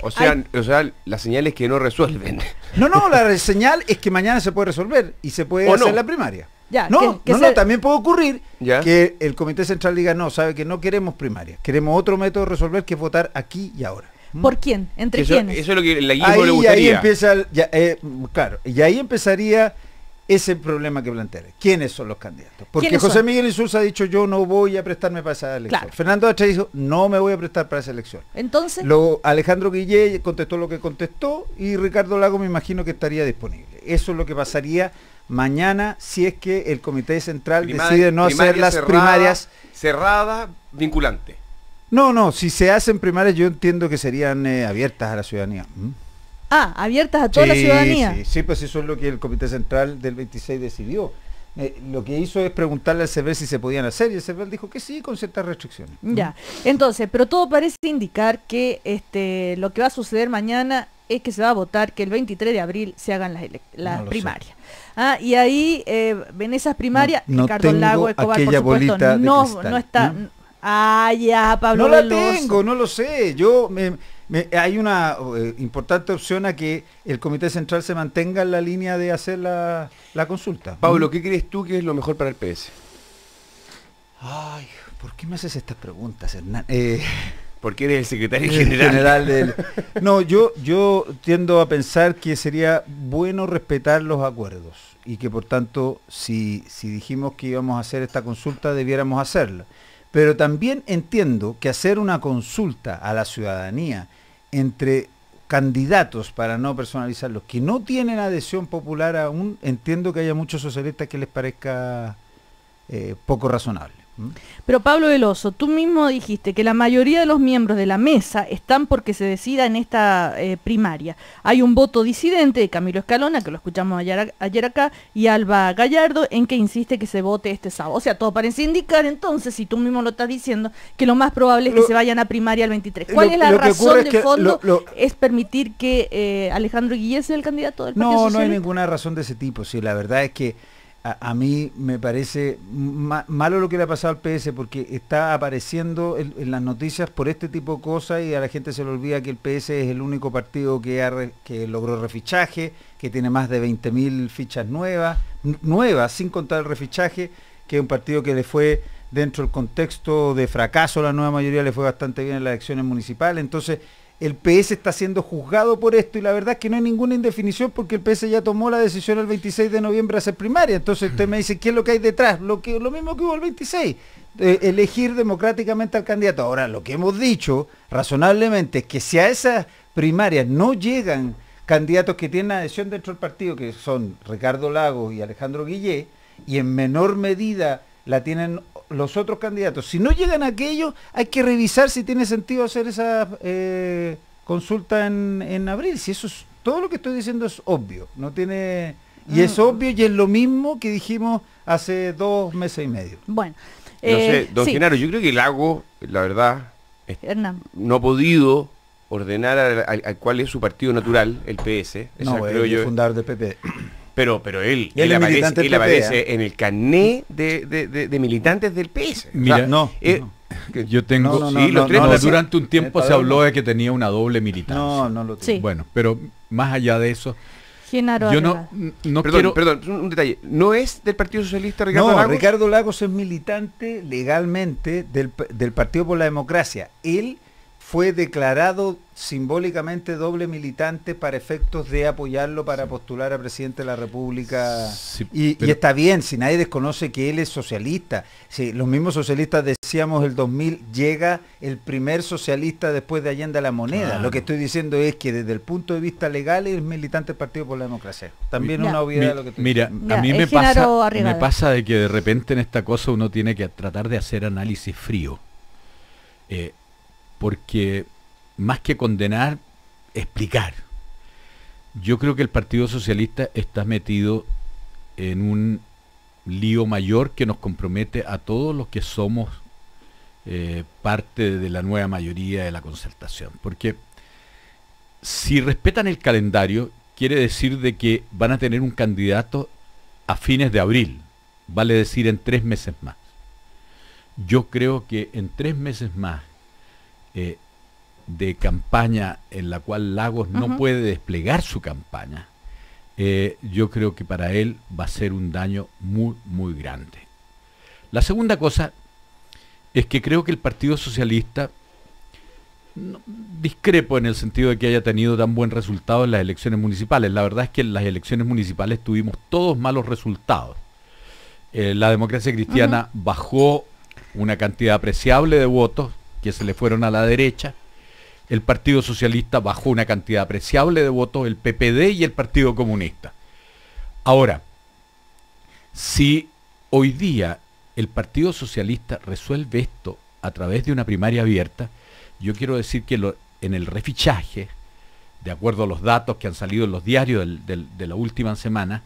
o sea, la señal es que no resuelven. No, no, la señal es que mañana se puede resolver y se puede hacer la primaria. Ya, no, también puede ocurrir que el Comité Central diga, no, sabe que no queremos primaria. Queremos otro método de resolver que es votar aquí y ahora. ¿Por quién? ¿Entre quiénes? Eso es lo que la guía le gustaría. Y ahí empieza, claro, y ahí empezaría... ese problema que plantearé. ¿Quiénes son los candidatos? Porque José Miguel Insulza ha dicho, yo no voy a prestarme para esa elección. Claro. Fernando Hacha dijo, no me voy a prestar para esa elección. Entonces... Alejandro Guillé contestó lo que contestó y Ricardo Lago me imagino que estaría disponible. Eso es lo que pasaría mañana si es que el Comité Central decide no hacer las primarias. Cerrada, vinculante. No, no, si se hacen primarias yo entiendo que serían abiertas a la ciudadanía. ¿Mm? Ah, abiertas a toda la ciudadanía. Sí, sí, pues eso es lo que el Comité Central del 26 decidió. Lo que hizo es preguntarle al CERVEL si se podían hacer y el CERVEL dijo que sí, con ciertas restricciones. Ya, entonces, pero todo parece indicar que lo que va a suceder mañana es que se va a votar que el 23 de abril se hagan las primarias. Ah, y ahí, en esas primarias, no, Ricardo Lago Escobar, por supuesto, no está... Ah, ya, Pablo Veloso. No la tengo, no lo sé. Yo... hay una importante opción a que el Comité Central se mantenga en la línea de hacer la consulta. Pablo, ¿qué crees tú que es lo mejor para el PS? Ay, ¿por qué me haces estas preguntas, Hernán? Porque eres el secretario general del... No, yo tiendo a pensar que sería bueno respetar los acuerdos y que por tanto, si dijimos que íbamos a hacer esta consulta, debiéramos hacerla. Pero también entiendo que hacer una consulta a la ciudadanía entre candidatos, para no personalizarlos, que no tienen adhesión popular aún, entiendo que haya muchos socialistas que les parezca poco razonable. ¿Mm? Pero Pablo Veloso, tú mismo dijiste que la mayoría de los miembros de la mesa están porque se decida en esta primaria. Hay un voto disidente de Camilo Escalona, que lo escuchamos ayer acá, y Alba Gallardo, en que insiste que se vote este sábado. O sea, todo parece indicar entonces, si tú mismo lo estás diciendo, que lo más probable es que se vayan a primaria el 23. ¿Cuál es la razón de fondo? ¿Es permitir que Alejandro Guillé sea el candidato del Partido Socialista? No, no hay ninguna razón de ese tipo. Sí, la verdad es que a mí me parece malo lo que le ha pasado al PS porque está apareciendo en las noticias por este tipo de cosas y a la gente se le olvida que el PS es el único partido que logró refichaje, que tiene más de 20.000 fichas nuevas, sin contar el refichaje, que es un partido que le fue, dentro del contexto de fracaso, la nueva mayoría le fue bastante bien en las elecciones municipales. Entonces, el PS está siendo juzgado por esto y la verdad es que no hay ninguna indefinición porque el PS ya tomó la decisión el 26 de noviembre a hacer primaria. Entonces usted me dice, ¿qué es lo que hay detrás? Lo mismo que hubo el 26, elegir democráticamente al candidato. Ahora, lo que hemos dicho razonablemente es que si a esas primarias no llegan candidatos que tienen adhesión dentro del partido, que son Ricardo Lagos y Alejandro Guillé, y en menor medida la tienen los otros candidatos. Si no llegan a aquello, hay que revisar si tiene sentido hacer esa consulta en abril. Si eso es, todo lo que estoy diciendo es obvio, no tiene... Y es obvio y es lo mismo que dijimos hace 2 meses y medio. Bueno, no sé, don Genaro, yo creo que Lago, la verdad, Hernán, no ha podido ordenar al cual es su partido natural, el PS. No, creo yo, el fundador del PP. Pero él aparece en el carné de militantes del PS. Mira, o sea, yo tengo... durante un tiempo se habló de que tenía una doble militancia. No lo tengo. Sí. Bueno, pero más allá de eso... Genaro Arriagada. Perdón, un detalle. ¿No es del Partido Socialista Ricardo Lagos? No, Ricardo Lagos es militante legalmente del Partido por la Democracia. Él fue declarado simbólicamente doble militante para efectos de apoyarlo para postular a presidente de la República. Sí, y está bien, si nadie desconoce que él es socialista. Sí, los mismos socialistas decíamos el 2000 llega el primer socialista después de Allende a la Moneda. Claro. Lo que estoy diciendo es que desde el punto de vista legal es militante del Partido por la Democracia. También una obviedad de lo que estoy diciendo. Mira, a mí me pasa de que de repente en esta cosa uno tiene que tratar de hacer análisis frío. Porque más que condenar, explicar. Yo creo que el Partido Socialista está metido en un lío mayor que nos compromete a todos los que somos parte de la nueva mayoría de la concertación. Porque si respetan el calendario, quiere decir de que van a tener un candidato a fines de abril, vale decir en 3 meses más. Yo creo que en 3 meses más de campaña en la cual Lagos no puede desplegar su campaña, yo creo que para él va a ser un daño muy, muy grande. La segunda cosa es que creo que el Partido Socialista, discrepo en el sentido de que haya tenido tan buen resultado en las elecciones municipales. La verdad es que en las elecciones municipales tuvimos todos malos resultados. La democracia cristiana bajó una cantidad apreciable de votos que se le fueron a la derecha, el Partido Socialista bajó una cantidad apreciable de votos, el PPD y el Partido Comunista. Ahora, si hoy día el Partido Socialista resuelve esto a través de una primaria abierta, yo quiero decir que en el refichaje, de acuerdo a los datos que han salido en los diarios de la última semana,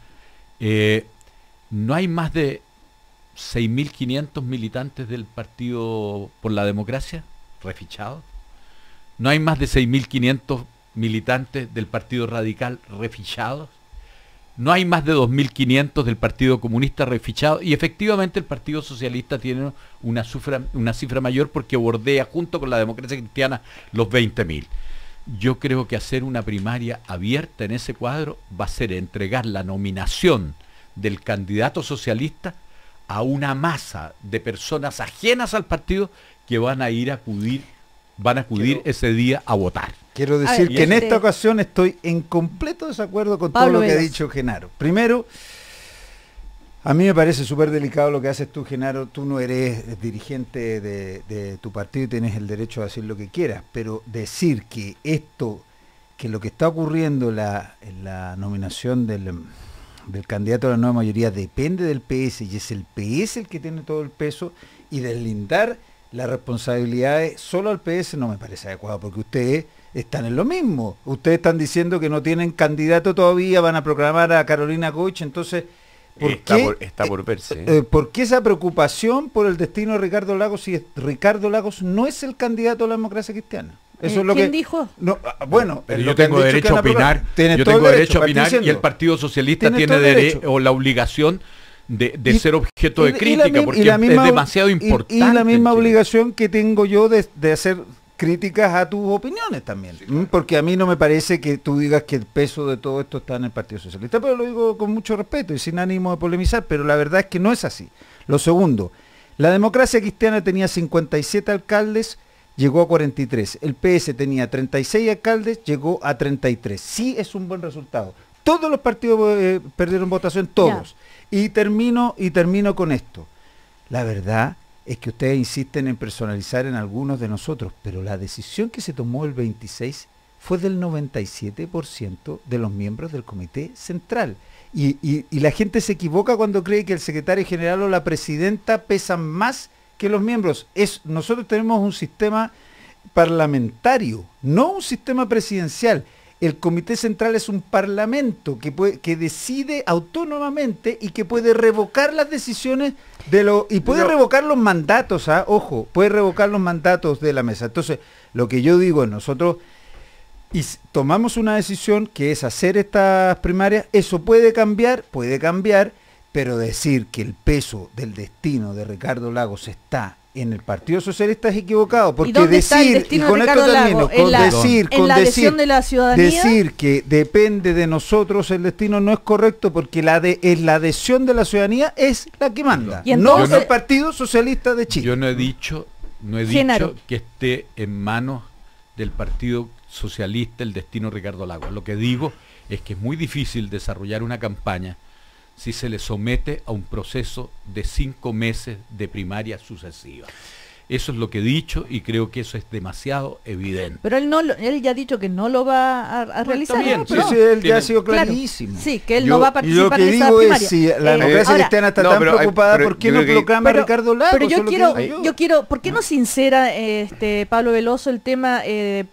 no hay más de 6.500 militantes del Partido por la Democracia refichados. No hay más de 6.500 militantes del Partido Radical refichados. No hay más de 2.500 del Partido Comunista refichados. Y efectivamente el Partido Socialista tiene una cifra mayor porque bordea junto con la democracia cristiana los 20.000. Yo creo que hacer una primaria abierta en ese cuadro va a ser entregar la nominación del candidato socialista a una masa de personas ajenas al partido que van a ir a acudir, ese día a votar. Quiero decir que en esta ocasión estoy en completo desacuerdo con todo lo que ha dicho Genaro. Primero, a mí me parece súper delicado lo que haces tú, Genaro. Tú no eres dirigente de tu partido y tienes el derecho a decir lo que quieras, pero decir que esto, que lo que está ocurriendo en la nominación del candidato a la nueva mayoría depende del PS y es el PS el que tiene todo el peso, y deslindar las responsabilidades solo al PS no me parece adecuado, porque ustedes están en lo mismo. Ustedes están diciendo que no tienen candidato todavía, van a proclamar a Carolina Goich, entonces... Está por verse. ¿Por qué esa preocupación por el destino de Ricardo Lagos si Ricardo Lagos no es el candidato a la democracia cristiana? Eso es lo ¿Quién dijo? No, bueno, pero yo tengo derecho a opinar. Yo tengo derecho a opinar y el Partido Socialista tiene derecho o la obligación de ser objeto de crítica porque es demasiado importante. Y la misma obligación que tengo yo de hacer críticas a tus opiniones también. Sí, claro. Porque a mí no me parece que tú digas que el peso de todo esto está en el Partido Socialista, pero lo digo con mucho respeto y sin ánimo de polemizar, pero la verdad es que no es así. Lo segundo, la democracia cristiana tenía 57 alcaldes, llegó a 43. El PS tenía 36 alcaldes, llegó a 33. Sí es un buen resultado. Todos los partidos perdieron votación, todos. Yeah. Y termino con esto. La verdad es que ustedes insisten en personalizar en algunos de nosotros, pero la decisión que se tomó el 26 fue del 97% de los miembros del Comité Central. Y la gente se equivoca cuando cree que el secretario general o la presidenta pesan más que los miembros. Nosotros tenemos un sistema parlamentario, no un sistema presidencial. El Comité Central es un parlamento que decide autónomamente y que puede revocar las decisiones revocar los mandatos, ojo, puede revocar los mandatos de la mesa. Entonces, lo que yo digo es, nosotros y tomamos una decisión que es hacer estas primarias, eso puede cambiar, pero decir que el peso del destino de Ricardo Lagos está en el Partido Socialista es equivocado, porque decir, y con esto termino, decir que depende de nosotros el destino no es correcto, porque la adhesión de la ciudadanía es la que manda, no el Partido Socialista de Chile. Yo no he dicho, que esté en manos del Partido Socialista el destino de Ricardo Lagos. Lo que digo es que es muy difícil desarrollar una campaña si se le somete a un proceso de 5 meses de primaria sucesiva. Eso es lo que he dicho y creo que eso es demasiado evidente. Pero él no, él ya ha dicho que no lo va a realizar. También, sí, él ya ha sido clarísimo. Claro, sí, que él no va a participar en esa primaria. Lo que digo es, si la democracia cristiana está tan preocupada, ¿por qué no proclama Ricardo Lagos? Pero yo quiero, ¿por qué no sincera Pablo Veloso el tema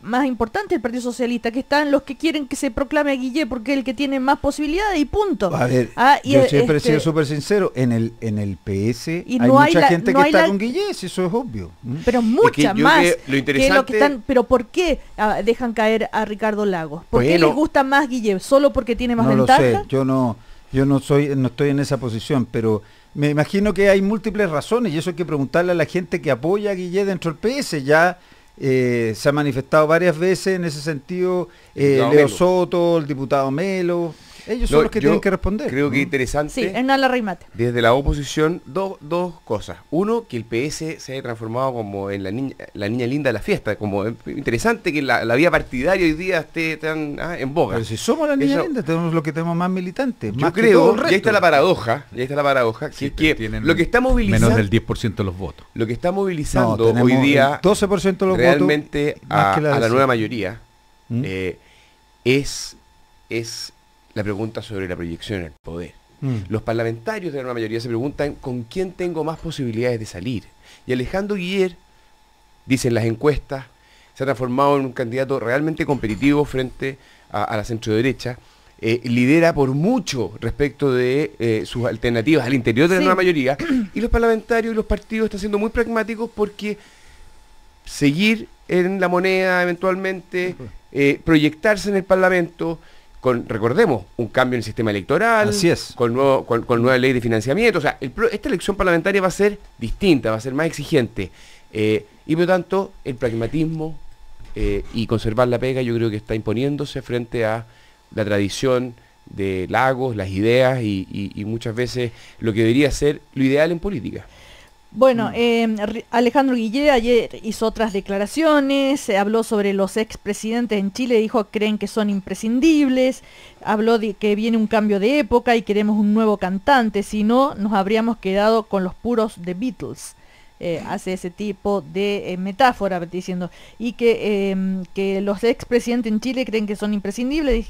más importante del Partido Socialista? Que están los que quieren que se proclame a Guillé porque es el que tiene más posibilidades y punto. A ver, yo siempre he sido súper sincero, en el PS hay mucha gente que está con Guillé, si eso es obvio. Pero muchas más que lo que están. Pero ¿por qué dejan caer a Ricardo Lagos? ¿Por qué les gusta más Guillem? ¿Solo porque tiene más ventaja? No lo sé, yo no estoy en esa posición, pero me imagino que hay múltiples razones y eso hay que preguntarle a la gente que apoya a Guillem dentro del PS. Ya se ha manifestado varias veces en ese sentido Leo Soto, el diputado Melo. Ellos son los que tienen que responder. Creo que interesante. Sí, Hernán Larraín. Desde la oposición, dos cosas. Uno, que el PS se haya transformado como en la niña linda de la fiesta. Como interesante que la vía partidaria hoy día esté tan en boga. Pero si somos la niña linda, tenemos lo que tenemos más militantes. Yo creo, ya está la paradoja, sí, que lo que está movilizando... Menos del 10% de los votos. Lo que está movilizando hoy día... 12% de los realmente votos. Realmente a la nueva mayoría es la pregunta sobre la proyección al poder. Los parlamentarios de la nueva mayoría se preguntan con quién tengo más posibilidades de salir. Y Alejandro Guiller, dicen las encuestas, se ha transformado en un candidato realmente competitivo frente a la centroderecha. Lidera por mucho respecto de sus alternativas al interior de la nueva mayoría. Y los parlamentarios y los partidos están siendo muy pragmáticos porque seguir en la moneda eventualmente, proyectarse en el Parlamento... recordemos, un cambio en el sistema electoral, así es, con nueva ley de financiamiento. O sea, esta elección parlamentaria va a ser distinta, va a ser más exigente. Y por lo tanto, el pragmatismo y conservar la pega yo creo que está imponiéndose frente a la tradición de Lagos, las ideas y muchas veces lo que debería ser lo ideal en política. Bueno, Alejandro Guillé ayer hizo otras declaraciones, habló sobre los expresidentes en Chile, dijo que creen que son imprescindibles, habló de que viene un cambio de época y queremos un nuevo cantante, si no nos habríamos quedado con los puros The Beatles. Hace ese tipo de metáfora diciendo, y que los expresidentes en Chile creen que son imprescindibles,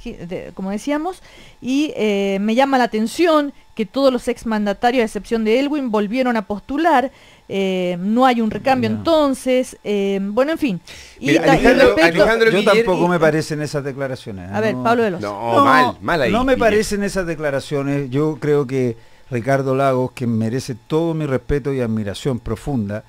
como decíamos, y me llama la atención que todos los exmandatarios, a excepción de Elwin, volvieron a postular, no hay un recambio, entonces, bueno, en fin. Mira, Alejandro yo tampoco me parecen esas declaraciones. A ver, Pablo Veloso. No, mal ahí. No me parecen esas declaraciones, yo creo que Ricardo Lagos, que merece todo mi respeto y admiración profunda,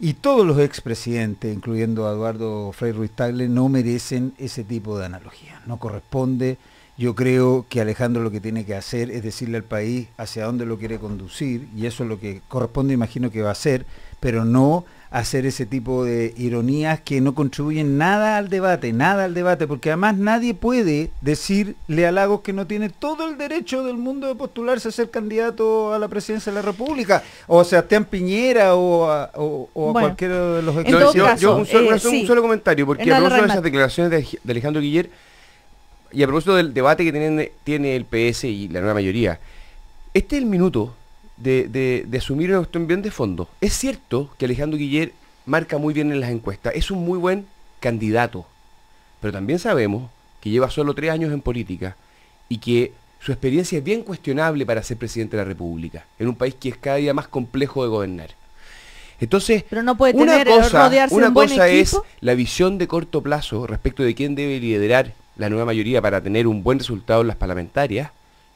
y todos los expresidentes, incluyendo a Eduardo Frei Ruiz Tagle, no merecen ese tipo de analogía. No corresponde. Yo creo que Alejandro lo que tiene que hacer es decirle al país hacia dónde lo quiere conducir, y eso es lo que corresponde, imagino que va a hacer, pero no hacer ese tipo de ironías que no contribuyen nada al debate, porque además nadie puede decirle a Lagos que no tiene todo el derecho del mundo de postularse a ser candidato a la presidencia de la República, o a Sebastián Piñera, o bueno, a cualquiera de los expresidentes. Un solo comentario, porque a propósito de esas declaraciones de Alejandro Guiller, y a propósito del debate que tiene el PS y la nueva mayoría, este es el minuto de asumir una cuestión bien de fondo. Es cierto que Alejandro Guiller marca muy bien en las encuestas, es un muy buen candidato, pero también sabemos que lleva solo 3 años en política y que su experiencia es bien cuestionable para ser presidente de la República, en un país que es cada día más complejo de gobernar. Entonces, pero no puede una cosa es la visión de corto plazo respecto de quién debe liderar la nueva mayoría para tener un buen resultado en las parlamentarias,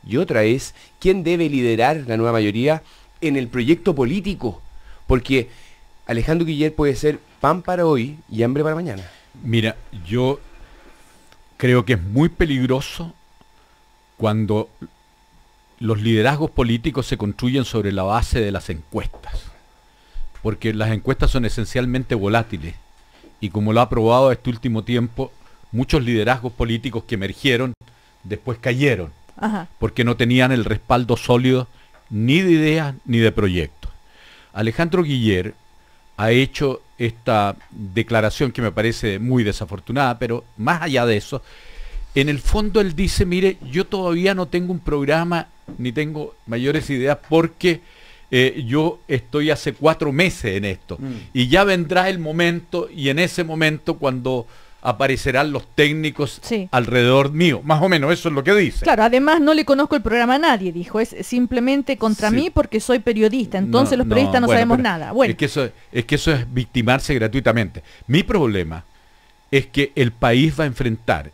y otra es quién debe liderar la nueva mayoría en el proyecto político, porque Alejandro Guiller puede ser pan para hoy y hambre para mañana. Mira, yo Creo que es muy peligroso cuando los liderazgos políticos se construyen sobre la base de las encuestas, porque las encuestas son esencialmente volátiles, y como lo ha probado este último tiempo, muchos liderazgos políticos que emergieron después cayeron, porque no tenían el respaldo sólido ni de ideas ni de proyectos. Alejandro Guiller ha hecho esta declaración que me parece muy desafortunada, pero más allá de eso, en el fondo él dice, mire, yo todavía no tengo un programa ni tengo mayores ideas porque yo estoy hace 4 meses en esto, y ya vendrá el momento, y en ese momento cuando aparecerán los técnicos alrededor mío. Más o menos eso es lo que dice. Claro, además no le conozco el programa a nadie, dijo, es simplemente contra mí porque soy periodista, entonces los periodistas no sabemos nada. Bueno. Es que eso es victimarse gratuitamente. Mi problema es que el país va a enfrentar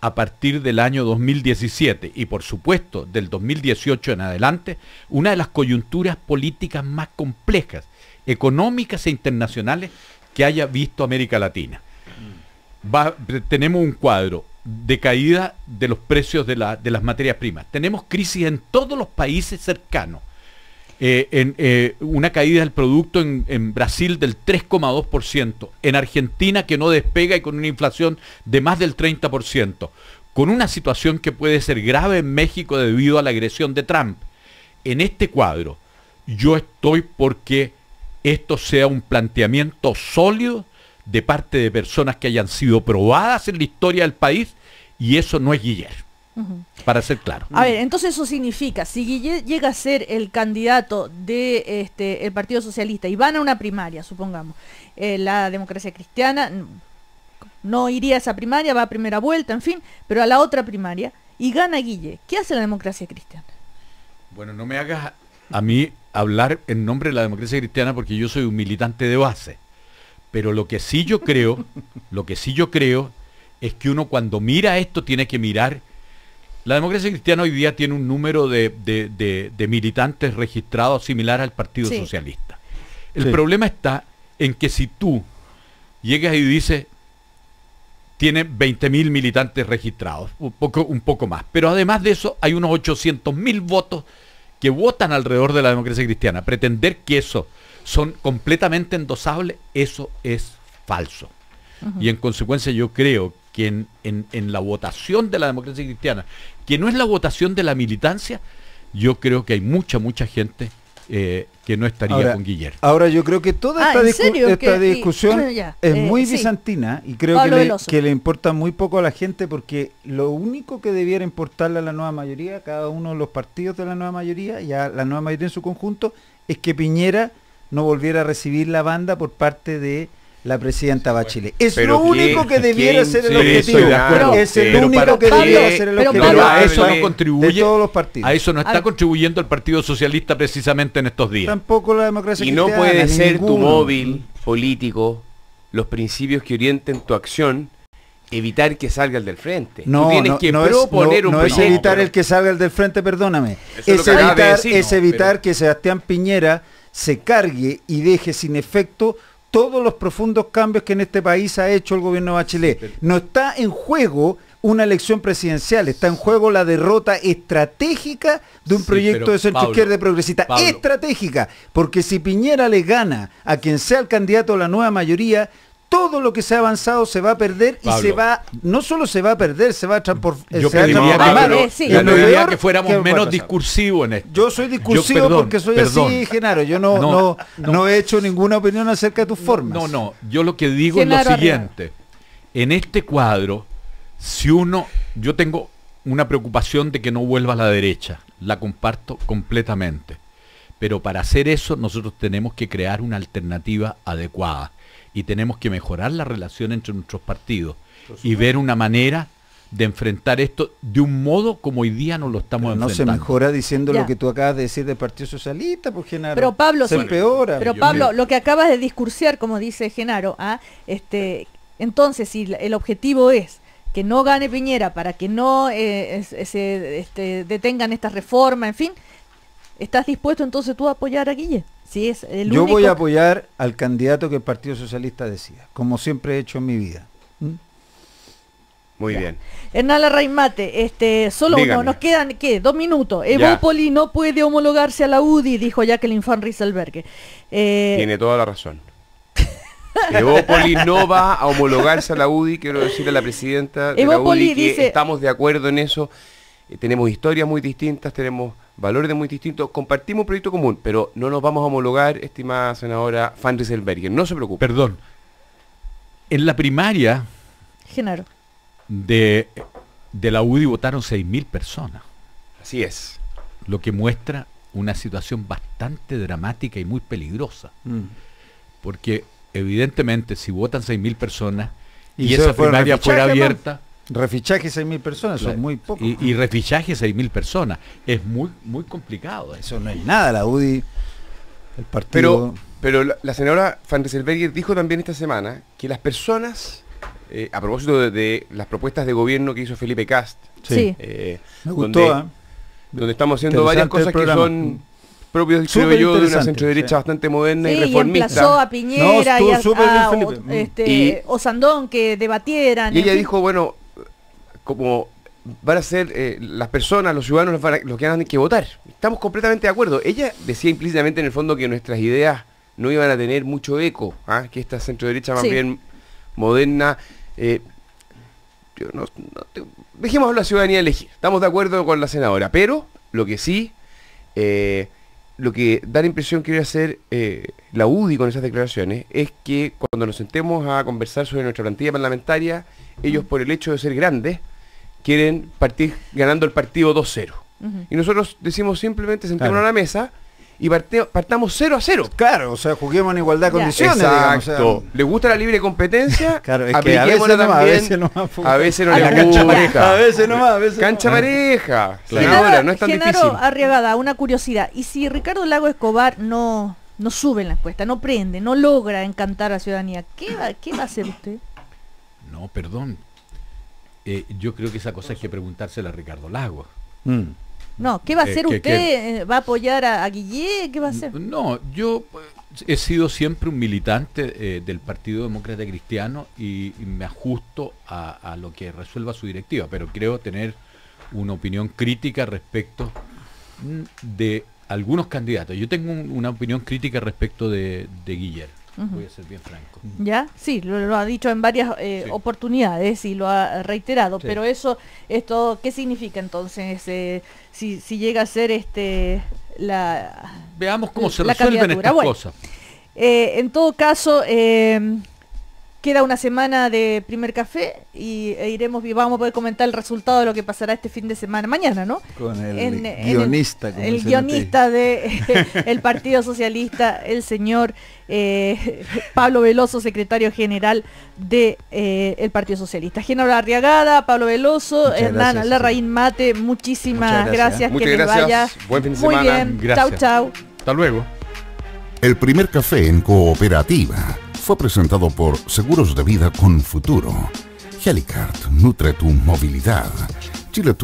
a partir del año 2017 y por supuesto del 2018 en adelante, una de las coyunturas políticas más complejas, económicas e internacionales que haya visto América Latina. Tenemos un cuadro de caída de los precios de las materias primas. Tenemos crisis en todos los países cercanos. Una caída del producto en Brasil del 3,2%, en Argentina que no despega y con una inflación de más del 30%, con una situación que puede ser grave en México debido a la agresión de Trump. En este cuadro, yo estoy porque esto sea un planteamiento sólido de parte de personas que hayan sido probadas en la historia del país, y eso no es Guillermo. Para ser claro. A ver, entonces eso significa, si Guillet llega a ser el candidato de el Partido Socialista y van a una primaria, supongamos, la Democracia Cristiana no iría a esa primaria, va a primera vuelta, en fin, pero a la otra primaria, y gana Guillet, ¿qué hace la Democracia Cristiana? Bueno, no me hagas a mí hablar en nombre de la Democracia Cristiana porque yo soy un militante de base, pero lo que sí yo creo, es que uno cuando mira esto tiene que mirar. La Democracia Cristiana hoy día tiene un número de militantes registrados similar al Partido Socialista. El problema está en que si tú llegas y dices, tiene 20.000 militantes registrados, un poco más, pero además de eso hay unos 800.000 votos que votan alrededor de la Democracia Cristiana. Pretender que eso son completamente endosables, eso es falso. Y en consecuencia yo creo que en la votación de la Democracia Cristiana, que no es la votación de la militancia, yo creo que hay mucha gente que no estaría ahora, con Guillermo. Ahora yo creo que toda esta discusión es muy bizantina, y creo que le importa muy poco a la gente, porque lo único que debiera importarle a la nueva mayoría, cada uno de los partidos de la nueva mayoría y a la nueva mayoría en su conjunto, es que Piñera no volviera a recibir la banda por parte de la presidenta Bachelet. Es lo único que debiera ser el objetivo. Es el único que debiera ser el objetivo. Pero a eso no contribuye. Todos los partidos. A eso no está contribuyendo el Partido Socialista precisamente en estos días. Tampoco la Democracia Cristiana. Y no puede ser tu móvil político los principios que orienten tu acción, evitar que salga el del frente. No, tú tienes que proponer un proyecto. No es evitar el que salga el del frente, perdóname. Es evitar que Sebastián Piñera se cargue y deje sin efecto todos los profundos cambios que en este país ha hecho el gobierno de Bachelet. No está en juego una elección presidencial, está en juego la derrota estratégica de un proyecto de centroizquierda progresista. Pablo. Estratégica, porque si Piñera le gana a quien sea el candidato de la nueva mayoría, todo lo que se ha avanzado se va a perder, Pablo. Y se va, no solo se va a perder, se va a transformar. Yo diría que fuéramos menos discursivos en esto. Yo soy discursivo porque soy así, Genaro. Yo no he hecho ninguna opinión acerca de tus formas. Yo lo que digo es lo siguiente. En este cuadro, si uno, yo tengo una preocupación de que no vuelva a la derecha, la comparto completamente. Pero para hacer eso nosotros tenemos que crear una alternativa adecuada. Y tenemos que mejorar la relación entre nuestros partidos y ver una manera de enfrentar esto de un modo como hoy día no lo estamos enfrentando. No se mejora diciendo lo que tú acabas de decir del Partido Socialista, por Genaro. Pero Pablo, lo que acabas de discursear, como dice Genaro, entonces si el objetivo es que no gane Piñera para que no detengan esta reforma, en fin, ¿estás dispuesto entonces tú a apoyar a Guille? Sí, es el único. Yo voy a apoyar al candidato que el Partido Socialista decida, como siempre he hecho en mi vida. Muy bien. Hernán Larraín Mate, solo uno, nos quedan, ¿qué? 2 minutos. Evópolis no puede homologarse a la UDI, dijo Jacqueline Van Rieselberghe. Tiene toda la razón. Evópolis no va a homologarse a la UDI, quiero decir a la presidenta de Evópolis, la UDI, que dice, estamos de acuerdo en eso. Tenemos historias muy distintas, tenemos valores muy distintos, compartimos un proyecto común, pero no nos vamos a homologar, estimada senadora Van Rieselberghe, no se preocupe. Perdón, en la primaria de la UDI votaron 6.000 personas. Así es. Lo que muestra una situación bastante dramática y muy peligrosa. Porque evidentemente si votan 6.000 personas y esa primaria fuera abierta... Refichaje 6.000 personas, son muy pocos. Y refichaje 6.000 personas, es muy complicado. Eso no es nada, la UDI, el partido... Pero la senadora Van Rieselberghe dijo también esta semana que las personas... a propósito de las propuestas de gobierno que hizo Felipe Cast, me gustó, donde estamos haciendo varias cosas que son propios, creo yo, de una centroderecha bastante moderna y reformista. Sí, emplazó a Piñera y Osandón que debatieran. Y ella dijo, bueno, como van a ser las personas, los ciudadanos los que van a votar. Estamos completamente de acuerdo. Ella decía implícitamente en el fondo que nuestras ideas no iban a tener mucho eco, que esta centroderecha más bien... moderna, dejemos a la ciudadanía elegir, estamos de acuerdo con la senadora, pero lo que sí, lo que da la impresión que iba a hacer la UDI con esas declaraciones es que cuando nos sentemos a conversar sobre nuestra plantilla parlamentaria, ellos por el hecho de ser grandes quieren partir ganando el partido 2-0, y nosotros decimos simplemente sentémonos a la mesa y partamos 0-0. Claro, o sea, juguemos en igualdad de condiciones. Exacto. Digamos, o sea, ¿le gusta la libre competencia? Claro, es que a veces también, no, a veces no le gusta. Pareja. A veces no más, a veces cancha no. Pareja. Claro. Ahora, no es tan difícil. Genaro Arriagada, una curiosidad. ¿Y si Ricardo Lago Escobar no sube en la encuesta, no prende, no logra encantar a la ciudadanía, ¿qué va a hacer usted? No, perdón. Yo creo que esa cosa hay que preguntársela a Ricardo Lago. No, ¿qué va a hacer usted? ¿Va a apoyar a Guillé? ¿Qué va a hacer? No, yo he sido siempre un militante del Partido Demócrata Cristiano y me ajusto a lo que resuelva su directiva, pero creo tener una opinión crítica respecto de algunos candidatos. Yo tengo una opinión crítica respecto de Guillé. Voy a ser bien franco. ¿Ya? Sí, lo ha dicho en varias oportunidades y lo ha reiterado, pero esto, ¿qué significa entonces? Si llega a ser veamos cómo se resuelven estas cosas. En todo caso, queda una semana de primer café e iremos y vamos a poder comentar el resultado de lo que pasará este fin de semana, mañana, ¿no? Con el guionista del Partido Socialista, el señor Pablo Veloso, secretario general del Partido Socialista. Genaro Arriagada, Pablo Veloso, Hernán Larraín Mate, muchísimas gracias. Muchas gracias. Buen fin de semana. Muy bien. Gracias. Chau, chau. Hasta luego. El primer café en Cooperativa fue presentado por Seguros de Vida con Futuro, Helicart, Nutre tu Movilidad, Chile